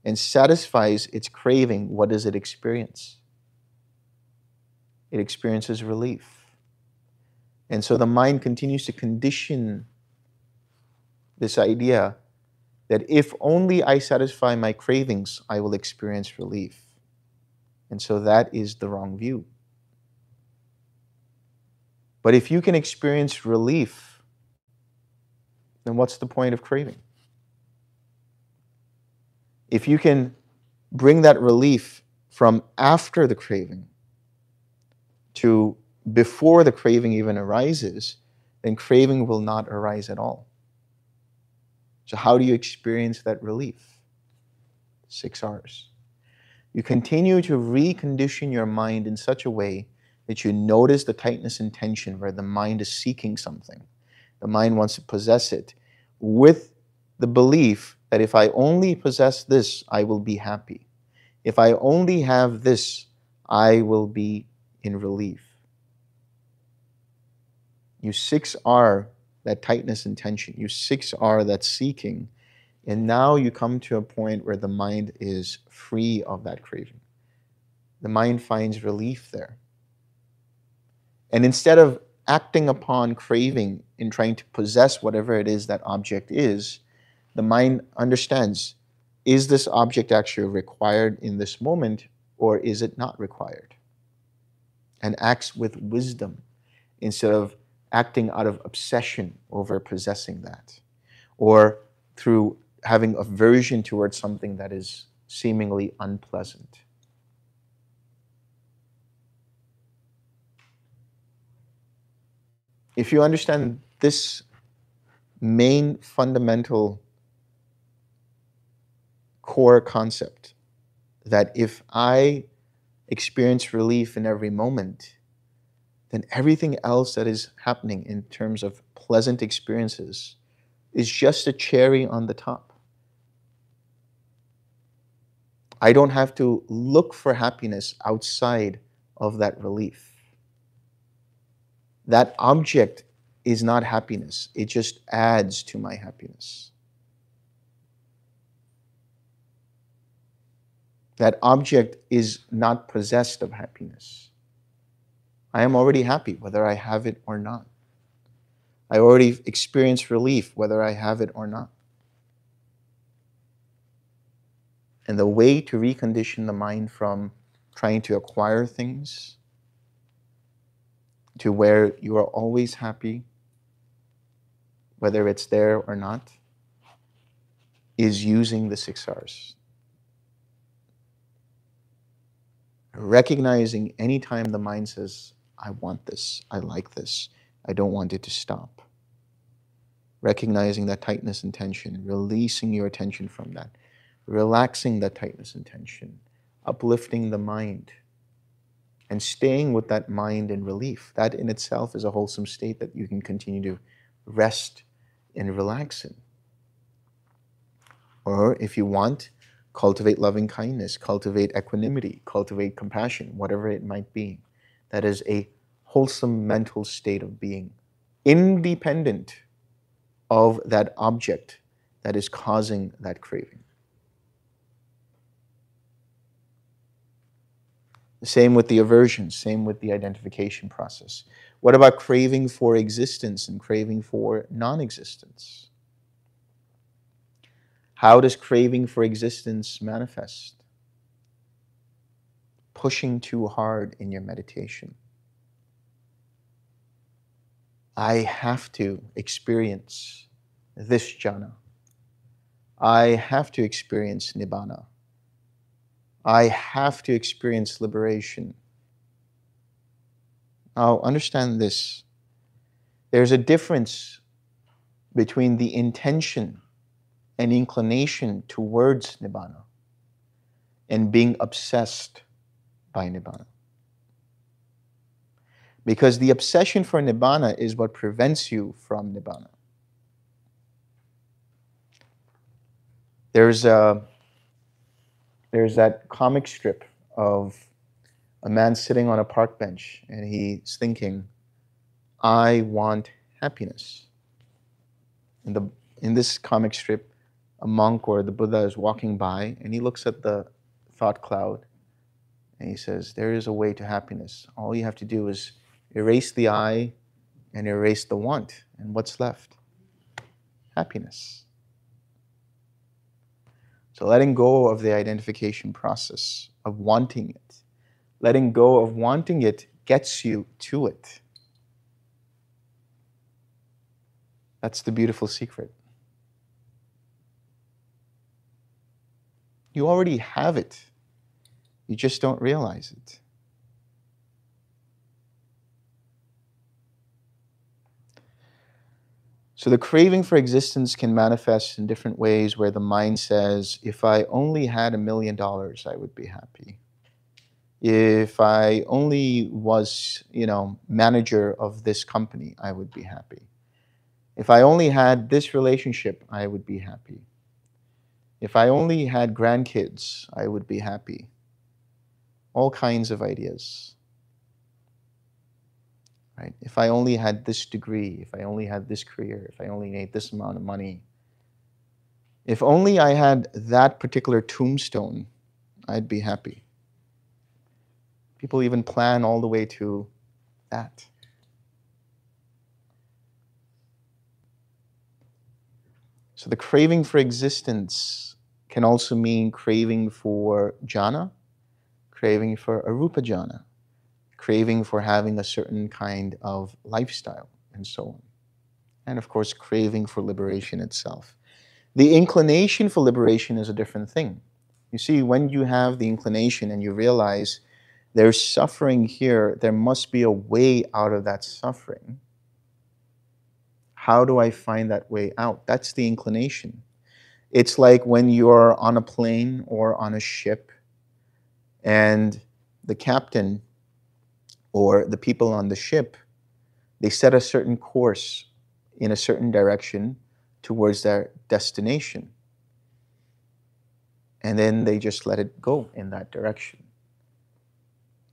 and satisfies its craving, what does it experience? It experiences relief. And so the mind continues to condition this idea that if only I satisfy my cravings, I will experience relief. And so that is the wrong view. But if you can experience relief, then what's the point of craving? If you can bring that relief from after the craving to before the craving even arises, then craving will not arise at all. So how do you experience that relief? Six R's. You continue to recondition your mind in such a way that you notice the tightness and tension where the mind is seeking something. The mind wants to possess it with the belief that if I only possess this, I will be happy. If I only have this, I will be in relief. You six are that tightness and tension. You six are that seeking. And now you come to a point where the mind is free of that craving. The mind finds relief there. And instead of acting upon craving and trying to possess whatever it is that object is, the mind understands, is this object actually required in this moment, or is it not required? And acts with wisdom instead of acting out of obsession over possessing that, or through having aversion towards something that is seemingly unpleasant. If you understand this main fundamental core concept, that if I experience relief in every moment, then everything else that is happening in terms of pleasant experiences is just a cherry on the top. I don't have to look for happiness outside of that relief. That object is not happiness. It just adds to my happiness. That object is not possessed of happiness. I am already happy, whether I have it or not. I already experience relief, whether I have it or not. And the way to recondition the mind from trying to acquire things to where you are always happy, whether it's there or not, is using the six R's. Recognizing any time the mind says, I want this, I like this, I don't want it to stop. Recognizing that tightness and tension, releasing your attention from that, relaxing that tightness and tension, uplifting the mind, and staying with that mind in relief. That in itself is a wholesome state that you can continue to rest and relax in. Or if you want, cultivate loving kindness, cultivate equanimity, cultivate compassion, whatever it might be. That is a wholesome mental state of being, independent of that object that is causing that craving. Same with the aversion, same with the identification process. What about craving for existence and craving for non-existence? How does craving for existence manifest? Pushing too hard in your meditation. I have to experience this jhana. I have to experience Nibbana. I have to experience liberation. Now, understand this. There's a difference between the intention an inclination towards Nibbana and being obsessed by Nibbana. Because the obsession for Nibbana is what prevents you from Nibbana. There's, a, there's that comic strip of a man sitting on a park bench and he's thinking, I want happiness. In, the, in this comic strip, a monk or the Buddha is walking by and he looks at the thought cloud and he says, there is a way to happiness. All you have to do is erase the I and erase the want. And what's left? Happiness. So letting go of the identification process of wanting it. Letting go of wanting it gets you to it. That's the beautiful secret. You already have it. You just don't realize it. So the craving for existence can manifest in different ways where the mind says, if I only had a million dollars, I would be happy. If I only was, you know, manager of this company, I would be happy. If I only had this relationship, I would be happy. If I only had grandkids, I would be happy. All kinds of ideas. Right? If I only had this degree, if I only had this career, if I only made this amount of money, if only I had that particular tombstone, I'd be happy. People even plan all the way to that. So the craving for existence can also mean craving for jhana, craving for arupa jhana, craving for having a certain kind of lifestyle, and so on. And of course, craving for liberation itself. The inclination for liberation is a different thing. You see, when you have the inclination and you realize there's suffering here, there must be a way out of that suffering. How do I find that way out? That's the inclination. It's like when you're on a plane or on a ship and the captain or the people on the ship, they set a certain course in a certain direction towards their destination. And then they just let it go in that direction.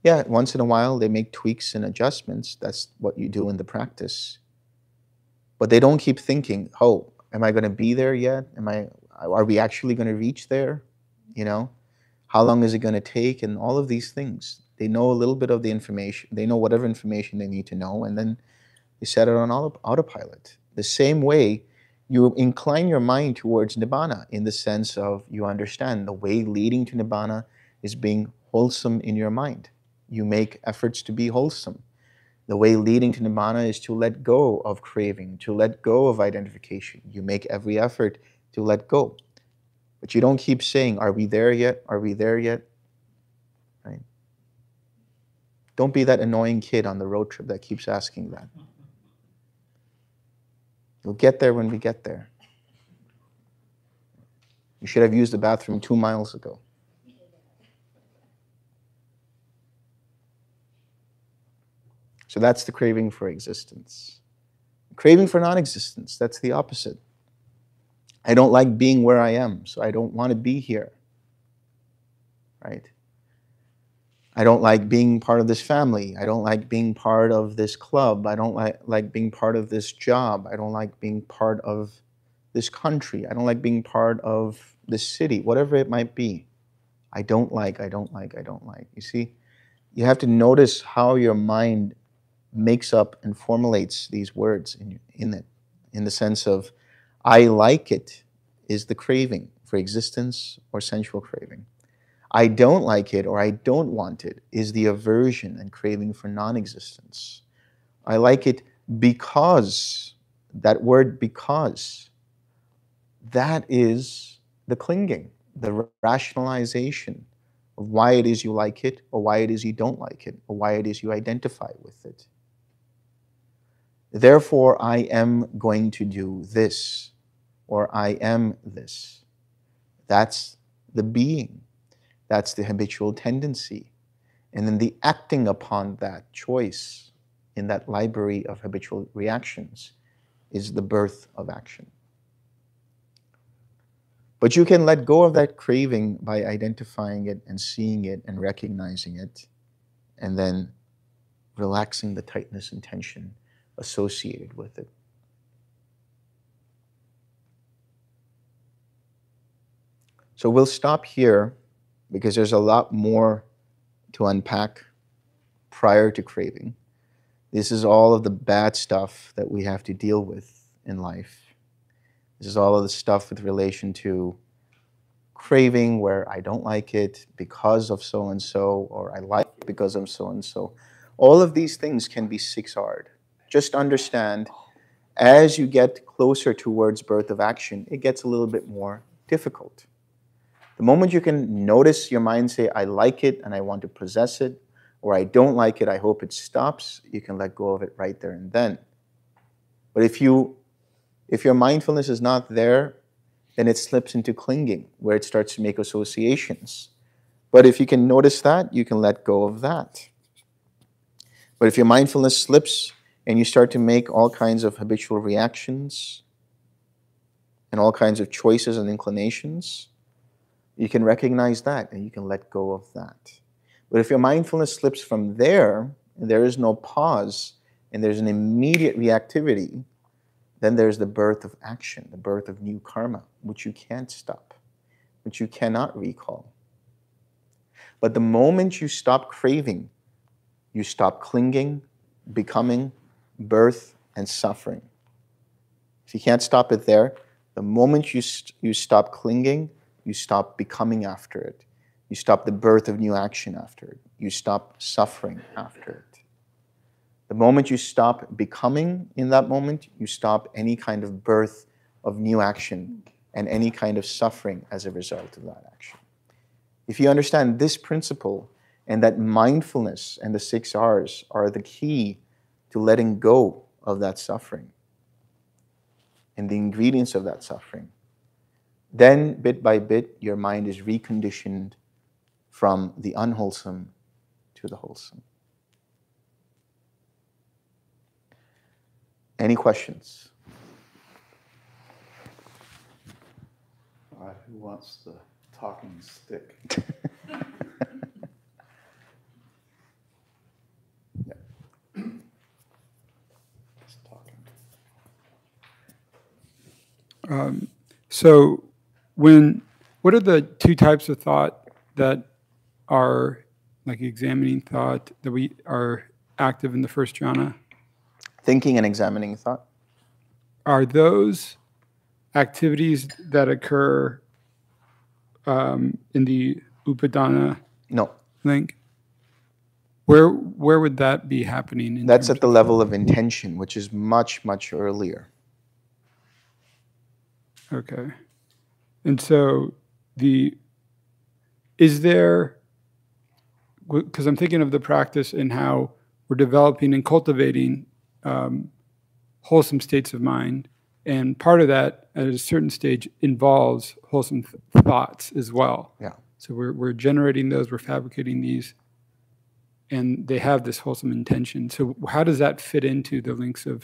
Yeah, once in a while they make tweaks and adjustments. That's what you do in the practice. But they don't keep thinking, oh, am I going to be there yet? Am I, are we actually going to reach there? You know, how long is it going to take? And all of these things. They know a little bit of the information. They know whatever information they need to know, and then they set it on autopilot. The same way, you incline your mind towards Nibbana in the sense of you understand the way leading to Nibbana is being wholesome in your mind. You make efforts to be wholesome. The way leading to Nibbana is to let go of craving, to let go of identification. You make every effort to let go. But you don't keep saying, are we there yet? Are we there yet? Right? Don't be that annoying kid on the road trip that keeps asking that. You'll get there when we get there. You should have used the bathroom two miles ago. So that's the craving for existence. Craving for non-existence, that's the opposite. I don't like being where I am, so I don't want to be here. Right? I don't like being part of this family. I don't like being part of this club. I don't like, like being part of this job. I don't like being part of this country. I don't like being part of this city, whatever it might be. I don't like, I don't like, I don't like. You see, you have to notice how your mind makes up and formulates these words in, in it, in the sense of, I like it is the craving for existence or sensual craving. I don't like it or I don't want it is the aversion and craving for non-existence. I like it because, that word because, that is the clinging, the rationalization of why it is you like it or why it is you don't like it or why it is you identify with it. Therefore, I am going to do this, or I am this. That's the being. That's the habitual tendency. And then the acting upon that choice in that library of habitual reactions is the birth of action. But you can let go of that craving by identifying it and seeing it and recognizing it, and then relaxing the tightness and tension associated with it. So we'll stop here because there's a lot more to unpack prior to craving. This is all of the bad stuff that we have to deal with in life. This is all of the stuff with relation to craving where I don't like it because of so-and-so, or I like it because of so-and-so. All of these things can be six-hard. Just understand, as you get closer towards birth of action, it gets a little bit more difficult. The moment you can notice your mind say, I like it and I want to possess it, or I don't like it, I hope it stops, you can let go of it right there and then. But if you, if your mindfulness is not there, then it slips into clinging, where it starts to make associations. But if you can notice that, you can let go of that. But if your mindfulness slips and you start to make all kinds of habitual reactions and all kinds of choices and inclinations, you can recognize that and you can let go of that. But if your mindfulness slips from there, and there is no pause, and there's an immediate reactivity, then there's the birth of action, the birth of new karma, which you can't stop, which you cannot recall. But the moment you stop craving, you stop clinging, becoming, birth, and suffering. If you can't stop it there, the moment you, st you stop clinging, you stop becoming after it. You stop the birth of new action after it. You stop suffering after it. The moment you stop becoming in that moment, you stop any kind of birth of new action and any kind of suffering as a result of that action. If you understand this principle and that mindfulness and the six R's are the key to letting go of that suffering and the ingredients of that suffering, then bit by bit your mind is reconditioned from the unwholesome to the wholesome. Any questions? All right, who wants the talking stick? Yeah. Just talking. Um, so, when what are the two types of thought that are like examining thought that we are active in the first jhana? Thinking and examining thought. Are those activities that occur um, in the Upadana? No. Link? Where where would that be happening? In That's at the level of intention, which is much, much earlier. Okay. And so the is there, because I'm thinking of the practice and how we're developing and cultivating Um, wholesome states of mind, and part of that at a certain stage involves wholesome th thoughts as well. Yeah. So we're, we're generating those, we're fabricating these, and they have this wholesome intention. So how does that fit into the links of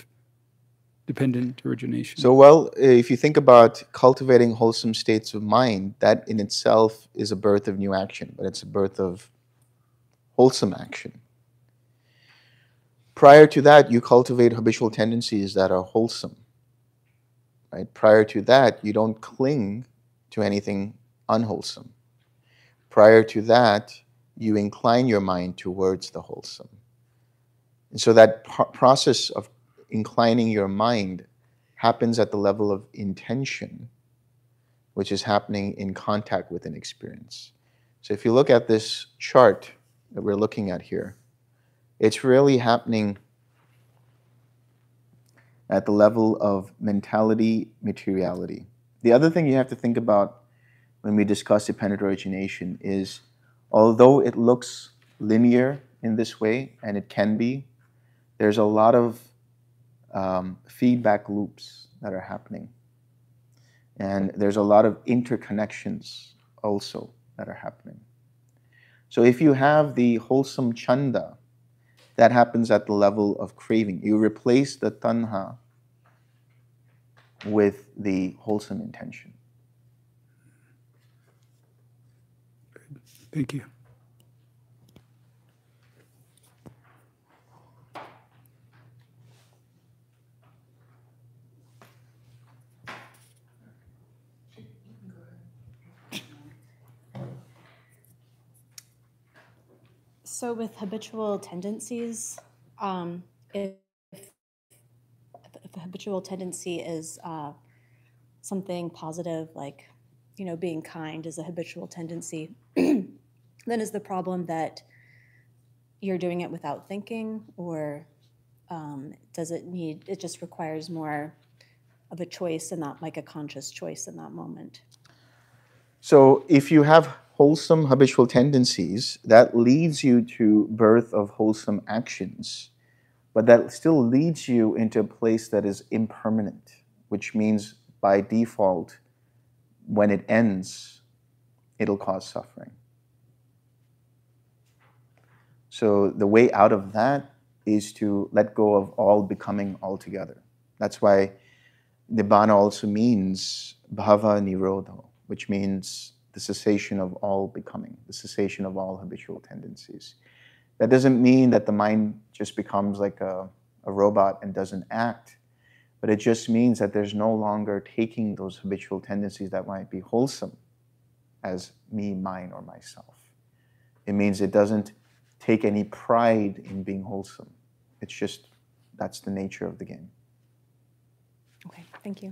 dependent origination? So, well, if you think about cultivating wholesome states of mind, that in itself is a birth of new action, but it's a birth of wholesome action. Prior to that, you cultivate habitual tendencies that are wholesome, right? Prior to that, you don't cling to anything unwholesome. Prior to that, you incline your mind towards the wholesome. And so that process of inclining your mind happens at the level of intention, which is happening in contact with an experience. So if you look at this chart that we're looking at here, it's really happening at the level of mentality, materiality. The other thing you have to think about when we discuss dependent origination is, although it looks linear in this way, and it can be, there's a lot of um, feedback loops that are happening. And there's a lot of interconnections also that are happening. So if you have the wholesome chanda, that happens at the level of craving. You replace the tanha with the wholesome intention. Thank you. So with habitual tendencies, um, if, if a habitual tendency is uh, something positive, like you know, being kind is a habitual tendency, then is the problem that you're doing it without thinking, or um, does it need, it just requires more of a choice and not like a conscious choice in that moment? So if you have wholesome habitual tendencies, that leads you to birth of wholesome actions, but that still leads you into a place that is impermanent, which means by default, when it ends, it'll cause suffering. So the way out of that is to let go of all becoming altogether. That's why Nibbana also means Bhava nirodha, which means the cessation of all becoming, the cessation of all habitual tendencies. That doesn't mean that the mind just becomes like a, a robot and doesn't act, but it just means that there's no longer taking those habitual tendencies that might be wholesome as me, mine, or myself. It means it doesn't take any pride in being wholesome. It's just, that's the nature of the game. Okay, thank you.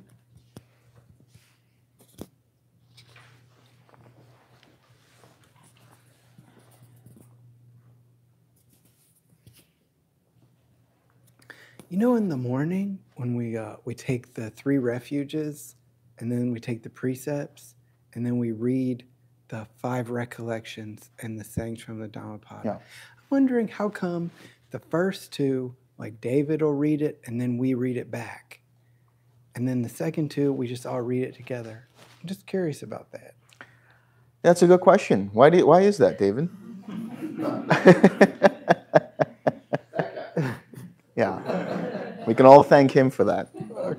You know, in the morning, when we, uh, we take the three refuges, and then we take the precepts, and then we read the five recollections and the sayings from the Dhammapada. Yeah. I'm wondering how come the first two, like David will read it, and then we read it back. And then the second two, we just all read it together. I'm just curious about that. That's a good question. Why, do, why is that, David? Yeah, we can all thank him for that. You're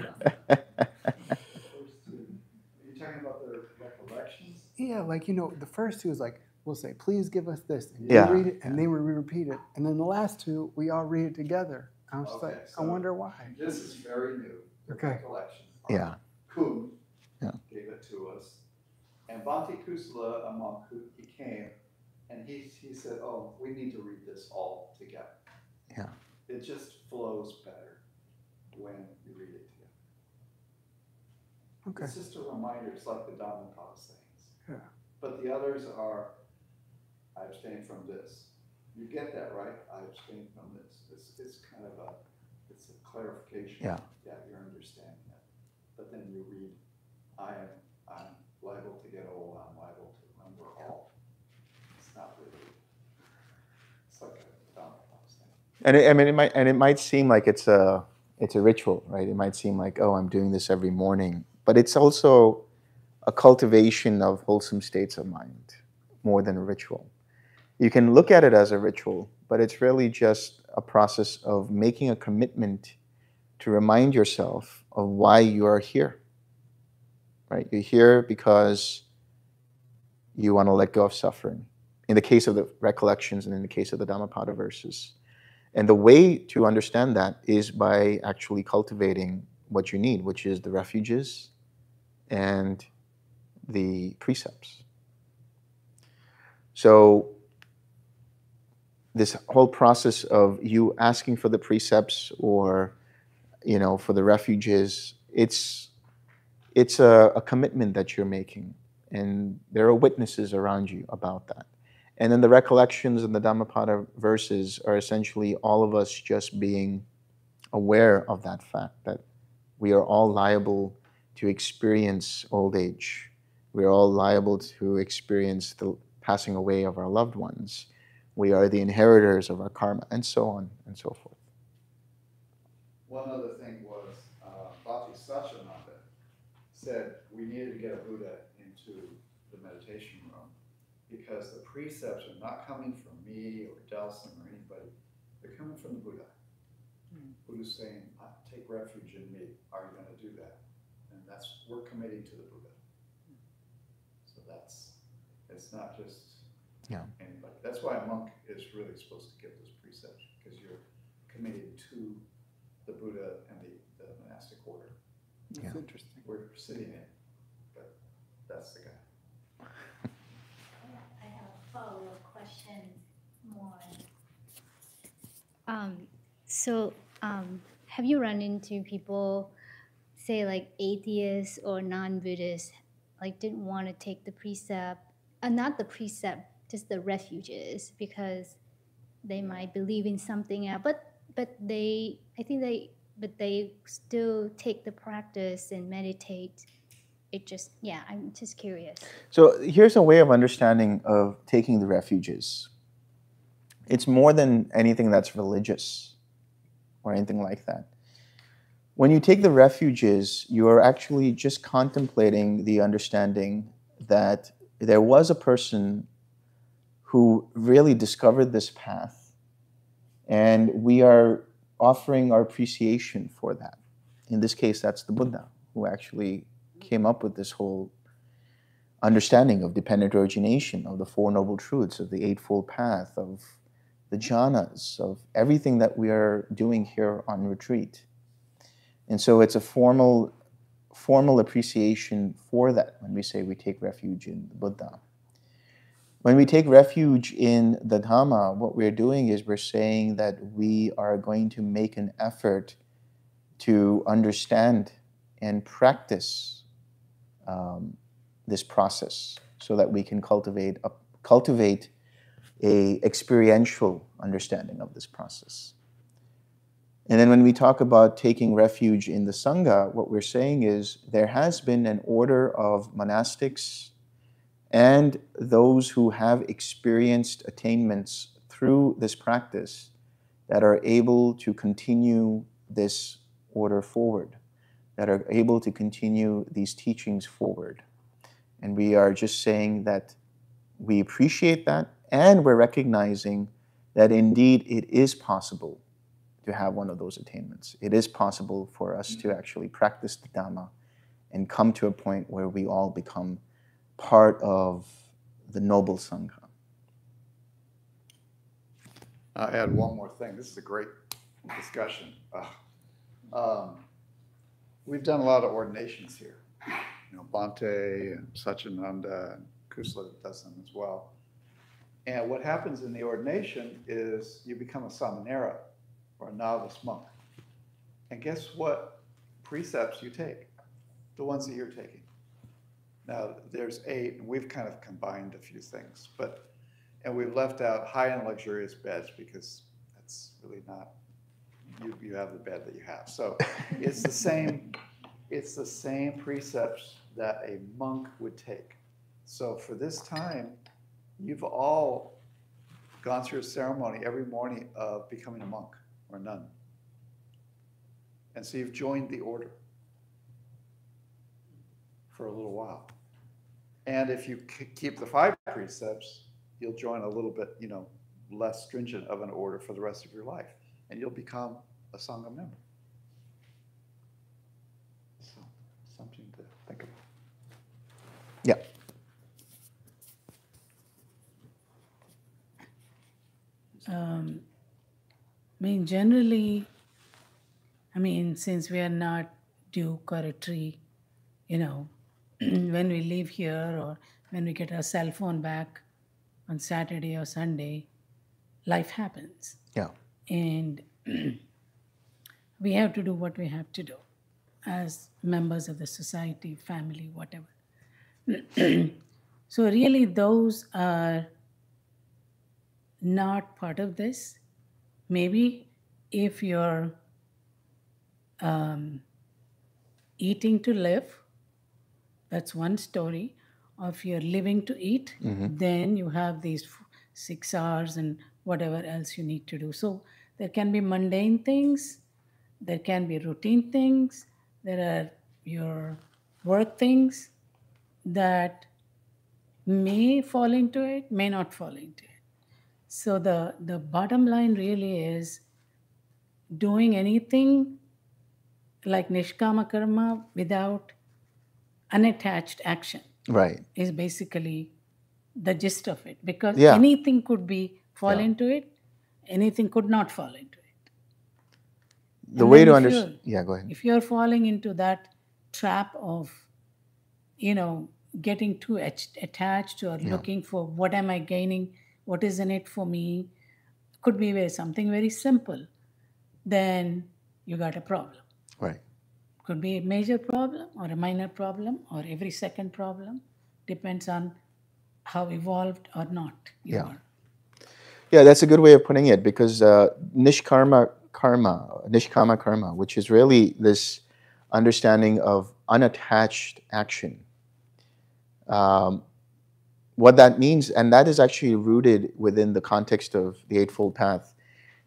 talking about the recollections? Yeah, like, you know, the first two is like, we'll say, please give us this, and yeah, we read it, and yeah. then we repeat it. And then the last two, we all read it together. I was okay, like, so I wonder why. This is very new. Okay. Yeah. Kuhn yeah. gave it to us. And Bhante Kusla, a monk, who he came, and he, he said, oh, we need to read this all together. Yeah. It just flows better when you read it together. Okay. It's just a reminder. It's like the Dhammapada sayings. Yeah. But the others are, I abstain from this. You get that, right? I abstain from this. It's, it's kind of a, it's a clarification. Yeah. Yeah, you're understanding that. But then you read, I am, I'm liable to get old, I'm liable to remember all. It's not really, it's like a Dhamma. And it, I mean, it might, and it might seem like it's a, it's a ritual, right? It might seem like, oh, I'm doing this every morning, but it's also a cultivation of wholesome states of mind more than a ritual. You can look at it as a ritual, but it's really just a process of making a commitment to remind yourself of why you are here, right? You're here because you want to let go of suffering, in the case of the recollections and in the case of the Dhammapada verses. And the way to understand that is by actually cultivating what you need, which is the refuges and the precepts. So this whole process of you asking for the precepts or, you know, for the refuges, it's, it's a, a commitment that you're making. And there are witnesses around you about that. And then the recollections and the Dhammapada verses are essentially all of us just being aware of that fact, that we are all liable to experience old age. We are all liable to experience the passing away of our loved ones. We are the inheritors of our karma, and so on and so forth. One other thing was, uh, Bhakti Satchananda said we needed to get a Buddha into the meditation room, because the precepts are not coming from me or Delson or anybody. They're coming from the Buddha. Mm-hmm. Buddha's saying, take refuge in me. Are you going to do that? And that's, we're committing to the Buddha. Mm-hmm. So that's, it's not just yeah. anybody. That's why a monk is really supposed to give those precepts, because you're committed to the Buddha and the, the monastic order. That's yeah. interesting. We're sitting in, but that's the guy. Follow-up question more. Um, so um, have you run into people, say like atheists or non-Buddhists, like didn't want to take the precept, uh, not the precept, just the refuges, because they might believe in something else, but but they, I think they, but they still take the practice and meditate. It just, yeah, I'm just curious. So here's a way of understanding of taking the refuges. It's more than anything that's religious or anything like that. When you take the refuges, you are actually just contemplating the understanding that there was a person who really discovered this path, and we are offering our appreciation for that. In this case, that's the Buddha, who actually came up with this whole understanding of dependent origination, of the Four Noble Truths, of the Eightfold Path, of the jhanas, of everything that we are doing here on retreat. And so it's a formal, formal appreciation for that when we say we take refuge in the Buddha. When we take refuge in the Dhamma, what we're doing is we're saying that we are going to make an effort to understand and practice um, this process so that we can cultivate a, cultivate a experiential understanding of this process. And then when we talk about taking refuge in the Sangha, what we're saying is there has been an order of monastics and those who have experienced attainments through this practice that are able to continue this order forward, that are able to continue these teachings forward. And we are just saying that we appreciate that, and we're recognizing that indeed it is possible to have one of those attainments. It is possible for us to actually practice the Dhamma and come to a point where we all become part of the noble Sangha. I'll add one more thing. This is a great discussion. Uh, um, we've done a lot of ordinations here. You know, Bhante and Satchinanda and Kusla does them as well. And what happens in the ordination is you become a samanera, or a novice monk. And guess what precepts you take? The ones that you're taking. Now, there's eight, and we've kind of combined a few things, but, and we've left out high and luxurious beds because that's really not, you, you have the bed that you have. So it's the same, it's the same precepts that a monk would take. So for this time, you've all gone through a ceremony every morning of becoming a monk or nun. And so you've joined the order for a little while. And if you keep the five precepts, you'll join a little bit, you know, less stringent of an order for the rest of your life, and you'll become a Sangha member. So, something to think about. Yeah. Um, I mean, generally, I mean, since we are not Duke or a tree, you know, when we leave here or when we get our cell phone back on Saturday or Sunday, life happens. Yeah. And we have to do what we have to do as members of the society, family, whatever. So really those are not part of this. Maybe if you're um, eating to live, that's one story. Or if you're living to eat, mm-hmm. then you have these six hours and whatever else you need to do. So there can be mundane things, there can be routine things, there are your work things that may fall into it, may not fall into it. So the, the bottom line really is doing anything like Nishkama Karma without unattached action. Right. Is basically the gist of it. Because yeah. anything could be fall yeah. into it, anything could not fall into it. The and way to understand, yeah, go ahead. If you're falling into that trap of, you know, getting too attached or yeah. looking for what am I gaining, what is in it for me, could be something very simple, then you got a problem. Right. Could be a major problem or a minor problem or every second problem. Depends on how evolved or not you are. Yeah, that's a good way of putting it, because uh, Nishkama Karma, Nishkama Karma, which is really this understanding of unattached action. Um, what that means, and that is actually rooted within the context of the Eightfold Path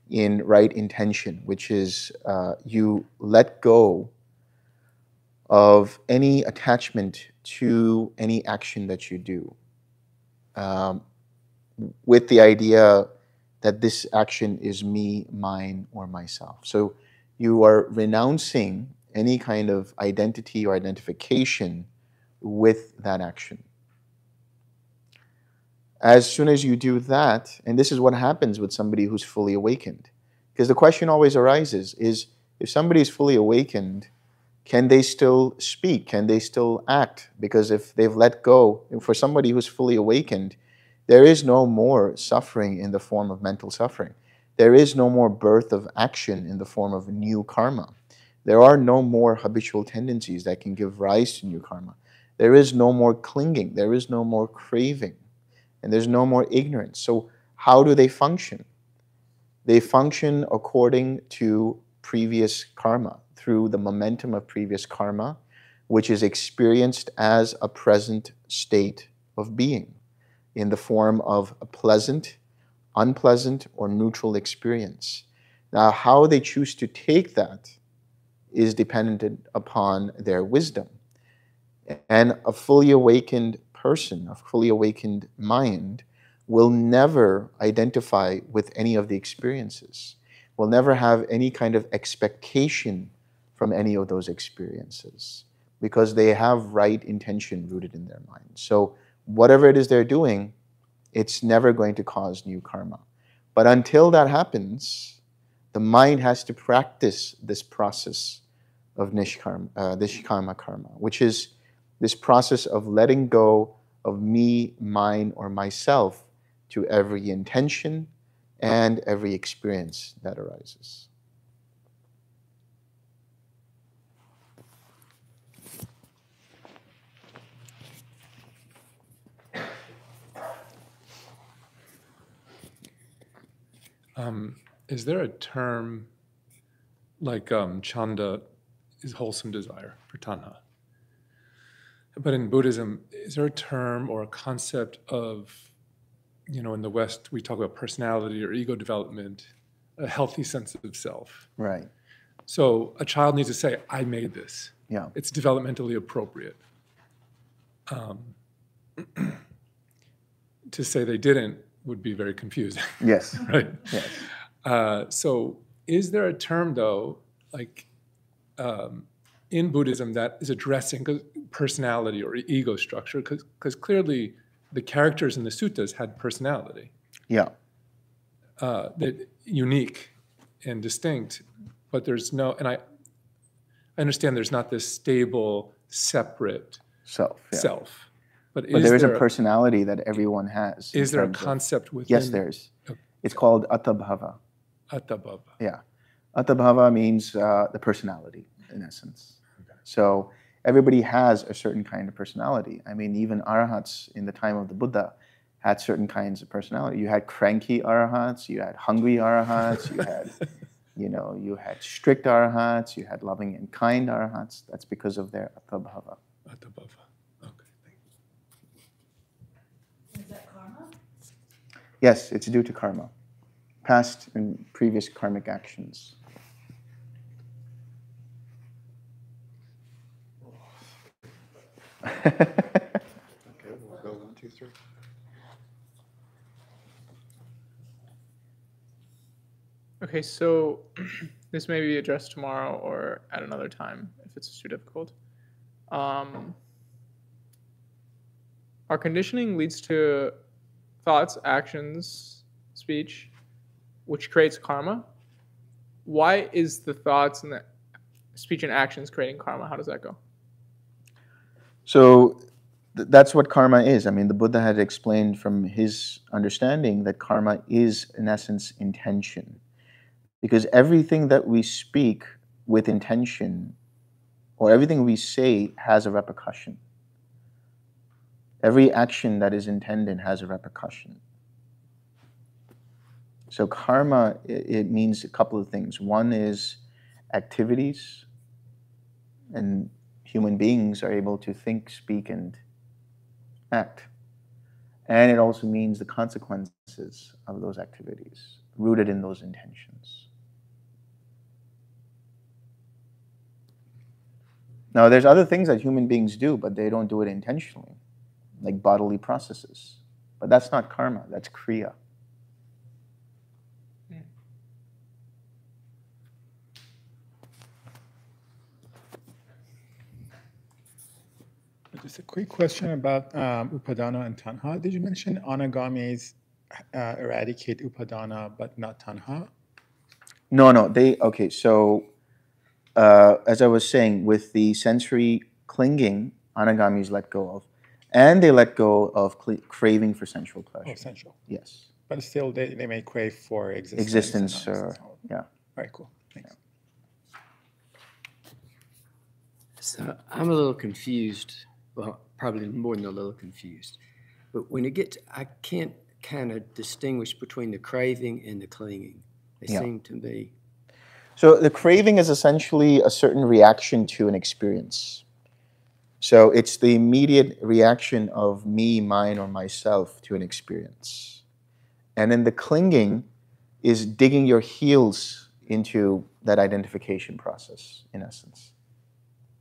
in right intention, which is uh, you let go of any attachment to any action that you do, um, with the idea that this action is me, mine, or myself. So you are renouncing any kind of identity or identification with that action. As soon as you do that, and this is what happens with somebody who's fully awakened, because the question always arises is, if somebody is fully awakened, can they still speak? Can they still act? Because if they've let go, for somebody who's fully awakened, there is no more suffering in the form of mental suffering. There is no more birth of action in the form of new karma. There are no more habitual tendencies that can give rise to new karma. There is no more clinging. There is no more craving. And there's no more ignorance. So how do they function? They function according to previous karma, through the momentum of previous karma, which is experienced as a present state of being in the form of a pleasant, unpleasant, or neutral experience. Now, how they choose to take that is dependent upon their wisdom. And a fully awakened person, a fully awakened mind, will never identify with any of the experiences, will never have any kind of expectation from any of those experiences, because they have right intention rooted in their mind. So whatever it is they're doing, it's never going to cause new karma. But until that happens, the mind has to practice this process of nishkarma, uh, nishkama karma, which is this process of letting go of me, mine, or myself to every intention and every experience that arises. Um, is there a term like um, chanda is wholesome desire for tanha? But in Buddhism, is there a term or a concept of, you know, in the West, we talk about personality or ego development, a healthy sense of self. Right. So a child needs to say, I made this. Yeah. It's developmentally appropriate. Um, to say they didn't would be very confusing. Yes. Right? Yes. Uh, so is there a term, though, like um, in Buddhism that is addressing personality or ego structure? Because clearly the characters in the suttas had personality. Yeah. Uh, that unique and distinct, but there's no, and I, I understand there's not this stable, separate self. Yeah. Self. But, but is there is there a personality a, that everyone has. Is there a concept of, within? Yes, there is. Okay. It's called Attabhava. Attabhava. Yeah. Attabhava means uh, the personality, in essence. Okay. So everybody has a certain kind of personality. I mean, even arahats in the time of the Buddha had certain kinds of personality. You had cranky arahats, you had hungry arahats, you had, you know, you had strict arahats, you had loving and kind arahats. That's because of their Attabhava. Attabhava. Yes, it's due to karma, past and previous karmic actions. Okay, we'll go one, two, three. Okay, so this may be addressed tomorrow or at another time if it's too difficult. Um, our conditioning leads to thoughts, actions, speech, which creates karma. Why is the thoughts and the speech and actions creating karma? How does that go? So th that's what karma is. I mean, the Buddha had explained from his understanding that karma is, in essence, intention. Because everything that we speak with intention or everything we say has a repercussion. Every action that is intended has a repercussion. So karma, it means a couple of things. One is activities, and human beings are able to think, speak, and act. And it also means the consequences of those activities, rooted in those intentions. Now, there's other things that human beings do, but they don't do it intentionally, like bodily processes. But that's not karma, that's kriya. Just a quick question about um, Upadana and tanha. Did you mention Anagamis uh, eradicate Upadana but not tanha? No, no. They okay. So, uh, as I was saying, with the sensory clinging, Anagamis let go of, and they let go of craving for sensual pleasure. Oh, sensual. Yes. But still, they, they may crave for existence. Existence, or uh, yeah. All right. Cool. Thanks. Yeah. So I'm a little confused. Well, probably more than a little confused. But when it gets, I can't kind of distinguish between the craving and the clinging. They yeah. seem to be. So the craving is essentially a certain reaction to an experience. So it's the immediate reaction of me, mine, or myself to an experience. And then the clinging is digging your heels into that identification process, in essence.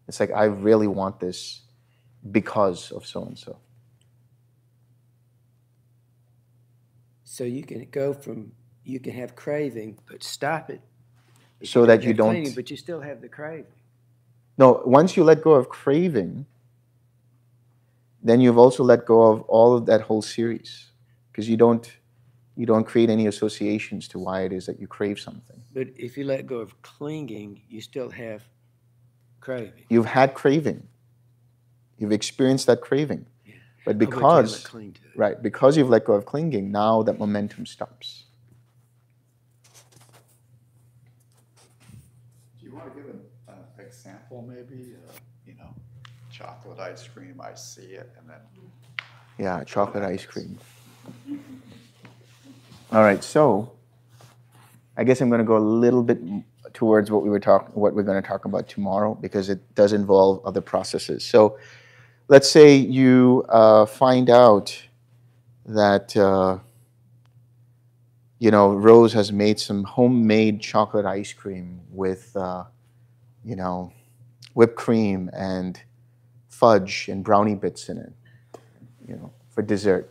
It's like, I really want this because of so-and-so. So you can go from, you can have craving, but stop it. So that you don't... Cleaning, but you still have the craving. No, once you let go of craving, then you've also let go of all of that whole series. Because you don't, you don't create any associations to why it is that you crave something. But if you let go of clinging, you still have craving. You've had craving. You've experienced that craving, yeah. but because oh, but right because you've let go of clinging, now that momentum stops. Do you want to give an uh, example, maybe? Uh, you know, chocolate ice cream. I see it, and then yeah, chocolate ice cream. All right, so I guess I'm going to go a little bit towards what we were talking, what we're going to talk about tomorrow, because it does involve other processes. So. Let's say you uh, find out that, uh, you know, Rose has made some homemade chocolate ice cream with, uh, you know, whipped cream and fudge and brownie bits in it, you know, for dessert.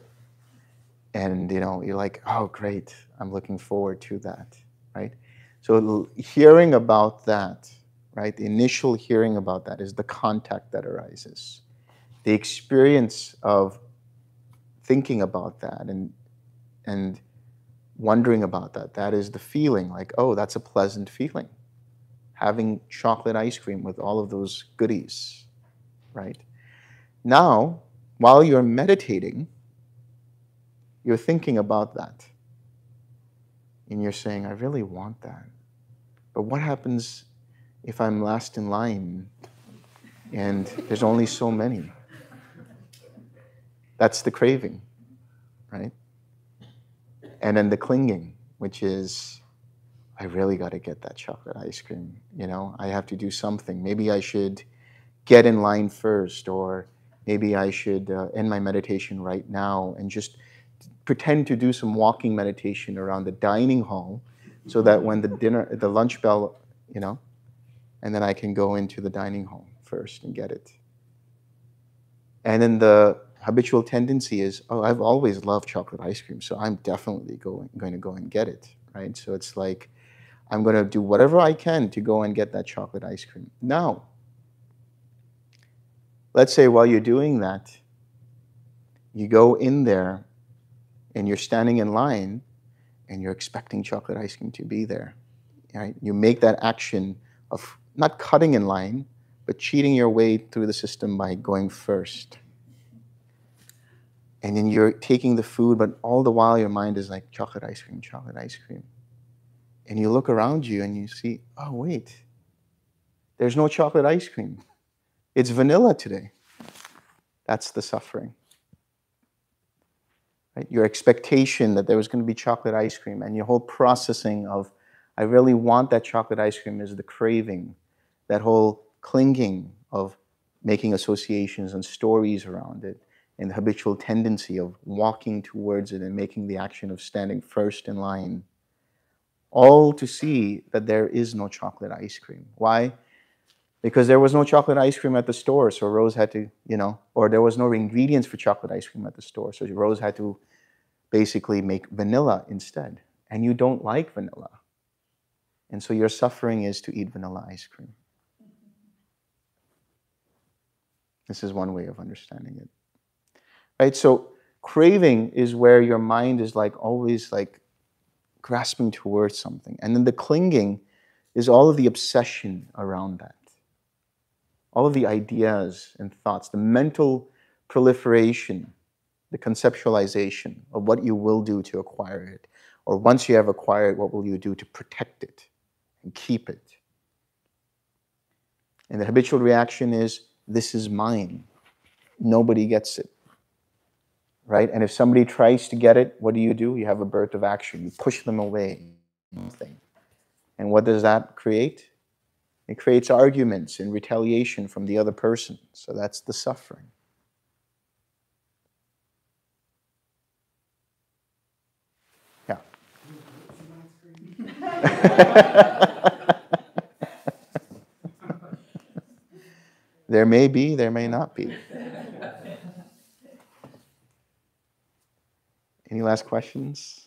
And, you know, you're like, oh, great, I'm looking forward to that, right? So hearing about that, right, the initial hearing about that is the contact that arises. The experience of thinking about that and, and wondering about that, that is the feeling, like, oh, that's a pleasant feeling. Having chocolate ice cream with all of those goodies, right? Now, while you're meditating, you're thinking about that. And you're saying, I really want that. But what happens if I'm last in line and there's only so many? That's the craving, right? And then the clinging, which is, I really got to get that chocolate ice cream. You know, I have to do something. Maybe I should get in line first, or maybe I should uh, end my meditation right now and just pretend to do some walking meditation around the dining hall, so that when the dinner, the lunch bell, you know, and then I can go into the dining hall first and get it. And then the habitual tendency is, oh, I've always loved chocolate ice cream, so I'm definitely going, going to go and get it, right? So it's like, I'm going to do whatever I can to go and get that chocolate ice cream. Now, let's say while you're doing that, you go in there and you're standing in line and you're expecting chocolate ice cream to be there, right? You make that action of not cutting in line, but cheating your way through the system by going first. And then you're taking the food, but all the while your mind is like, chocolate ice cream, chocolate ice cream. And you look around you and you see, oh, wait, there's no chocolate ice cream. It's vanilla today. That's the suffering. Right? Your expectation that there was going to be chocolate ice cream and your whole processing of, I really want that chocolate ice cream, is the craving, that whole clinging of making associations and stories around it, and the habitual tendency of walking towards it and making the action of standing first in line, all to see that there is no chocolate ice cream. Why? Because there was no chocolate ice cream at the store, so Rose had to, you know, or there was no ingredients for chocolate ice cream at the store, so Rose had to basically make vanilla instead. And you don't like vanilla. And so your suffering is to eat vanilla ice cream. This is one way of understanding it. Right? So craving is where your mind is like always like grasping towards something. And then the clinging is all of the obsession around that. All of the ideas and thoughts, the mental proliferation, the conceptualization of what you will do to acquire it, or once you have acquired, what will you do to protect it and keep it. And the habitual reaction is, this is mine. Nobody gets it, right? And if somebody tries to get it, what do you do? You have a birth of action. You push them away. Nothing. And what does that create? It creates arguments and retaliation from the other person. So that's the suffering. Yeah. There may be, there may not be. Any last questions?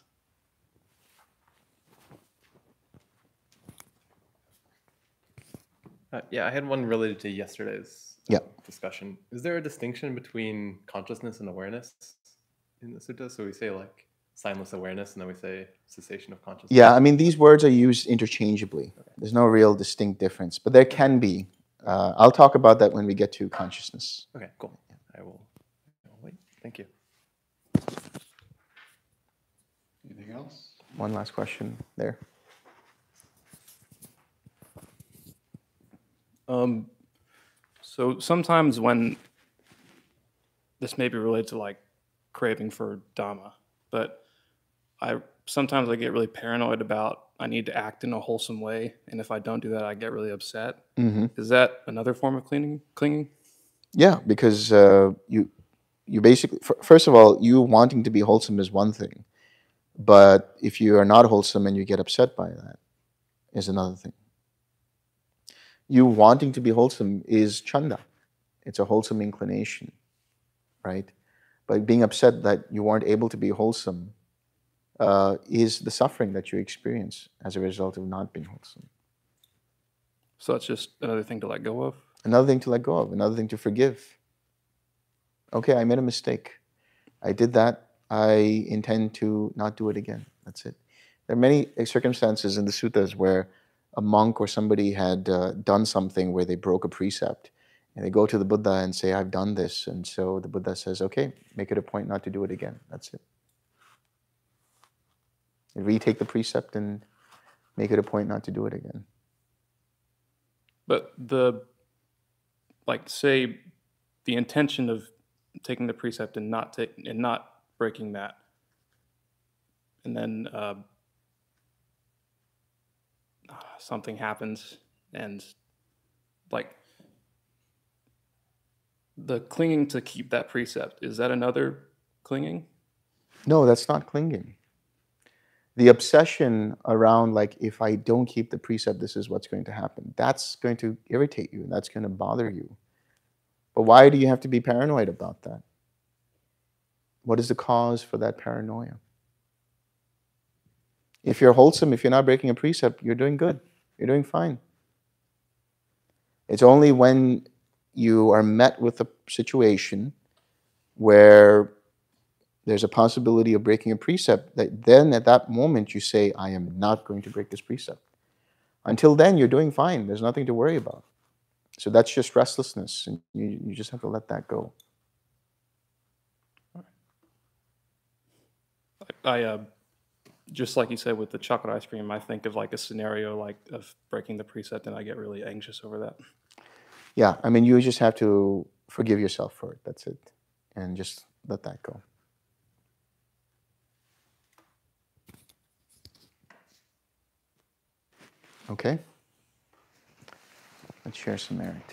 Uh, yeah, I had one related to yesterday's uh, yeah. discussion. Is there a distinction between consciousness and awareness in the sutta? So we say like signless awareness, and then we say cessation of consciousness. Yeah, I mean, these words are used interchangeably. Okay. There's no real distinct difference, but there can be. Uh, I'll talk about that when we get to consciousness. Okay, cool. I will, I will wait. Thank you. Anything else? One last question there. Um, so sometimes when, this may be related to like craving for Dhamma, but I sometimes I get really paranoid about I need to act in a wholesome way, and if I don't do that, I get really upset. Mm-hmm. Is that another form of clinging? Clinging? Yeah, because uh, you you basically, first of all, you wanting to be wholesome is one thing, but if you are not wholesome and you get upset by that, is another thing. You wanting to be wholesome is chanda. It's a wholesome inclination, right? But being upset that you weren't able to be wholesome uh, is the suffering that you experience as a result of not being wholesome. So that's just another thing to let go of? Another thing to let go of, another thing to forgive. Okay, I made a mistake. I did that. I intend to not do it again. That's it. There are many circumstances in the suttas where a monk or somebody had uh, done something where they broke a precept, and they go to the Buddha and say, I've done this. And so the Buddha says, okay, make it a point not to do it again. That's it. And retake the precept and make it a point not to do it again. But the, like say, the intention of taking the precept and not, take, and not breaking that, and then uh, something happens, and like the clinging to keep that precept, is that another clinging? No, that's not clinging. The obsession around like, if I don't keep the precept, this is what's going to happen. That's going to irritate you, and that's going to bother you. But why do you have to be paranoid about that? What is the cause for that paranoia? If you're wholesome, if you're not breaking a precept, you're doing good. You're doing fine. It's only when you are met with a situation where there's a possibility of breaking a precept that then at that moment you say, I am not going to break this precept. Until then, you're doing fine. There's nothing to worry about. So that's just restlessness, and you, you just have to let that go. I, uh... Just like you said with the chocolate ice cream, I think of like a scenario like of breaking the precept, and I get really anxious over that. yeah, I mean, you just have to forgive yourself for it. That's it. And just let that go. Okay? Let's share some merit.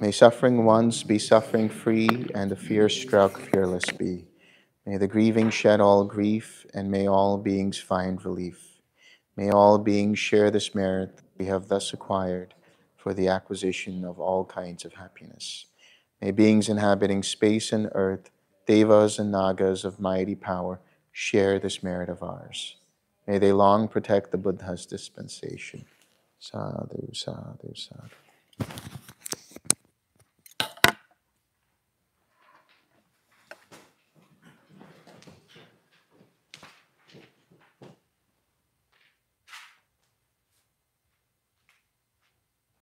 May suffering ones be suffering-free, and the fear-struck fearless be. May the grieving shed all grief, and may all beings find relief. May all beings share this merit that we have thus acquired for the acquisition of all kinds of happiness. May beings inhabiting space and earth, devas and nagas of mighty power, share this merit of ours. May they long protect the Buddha's dispensation. Sadhu, sadhu, sadhu.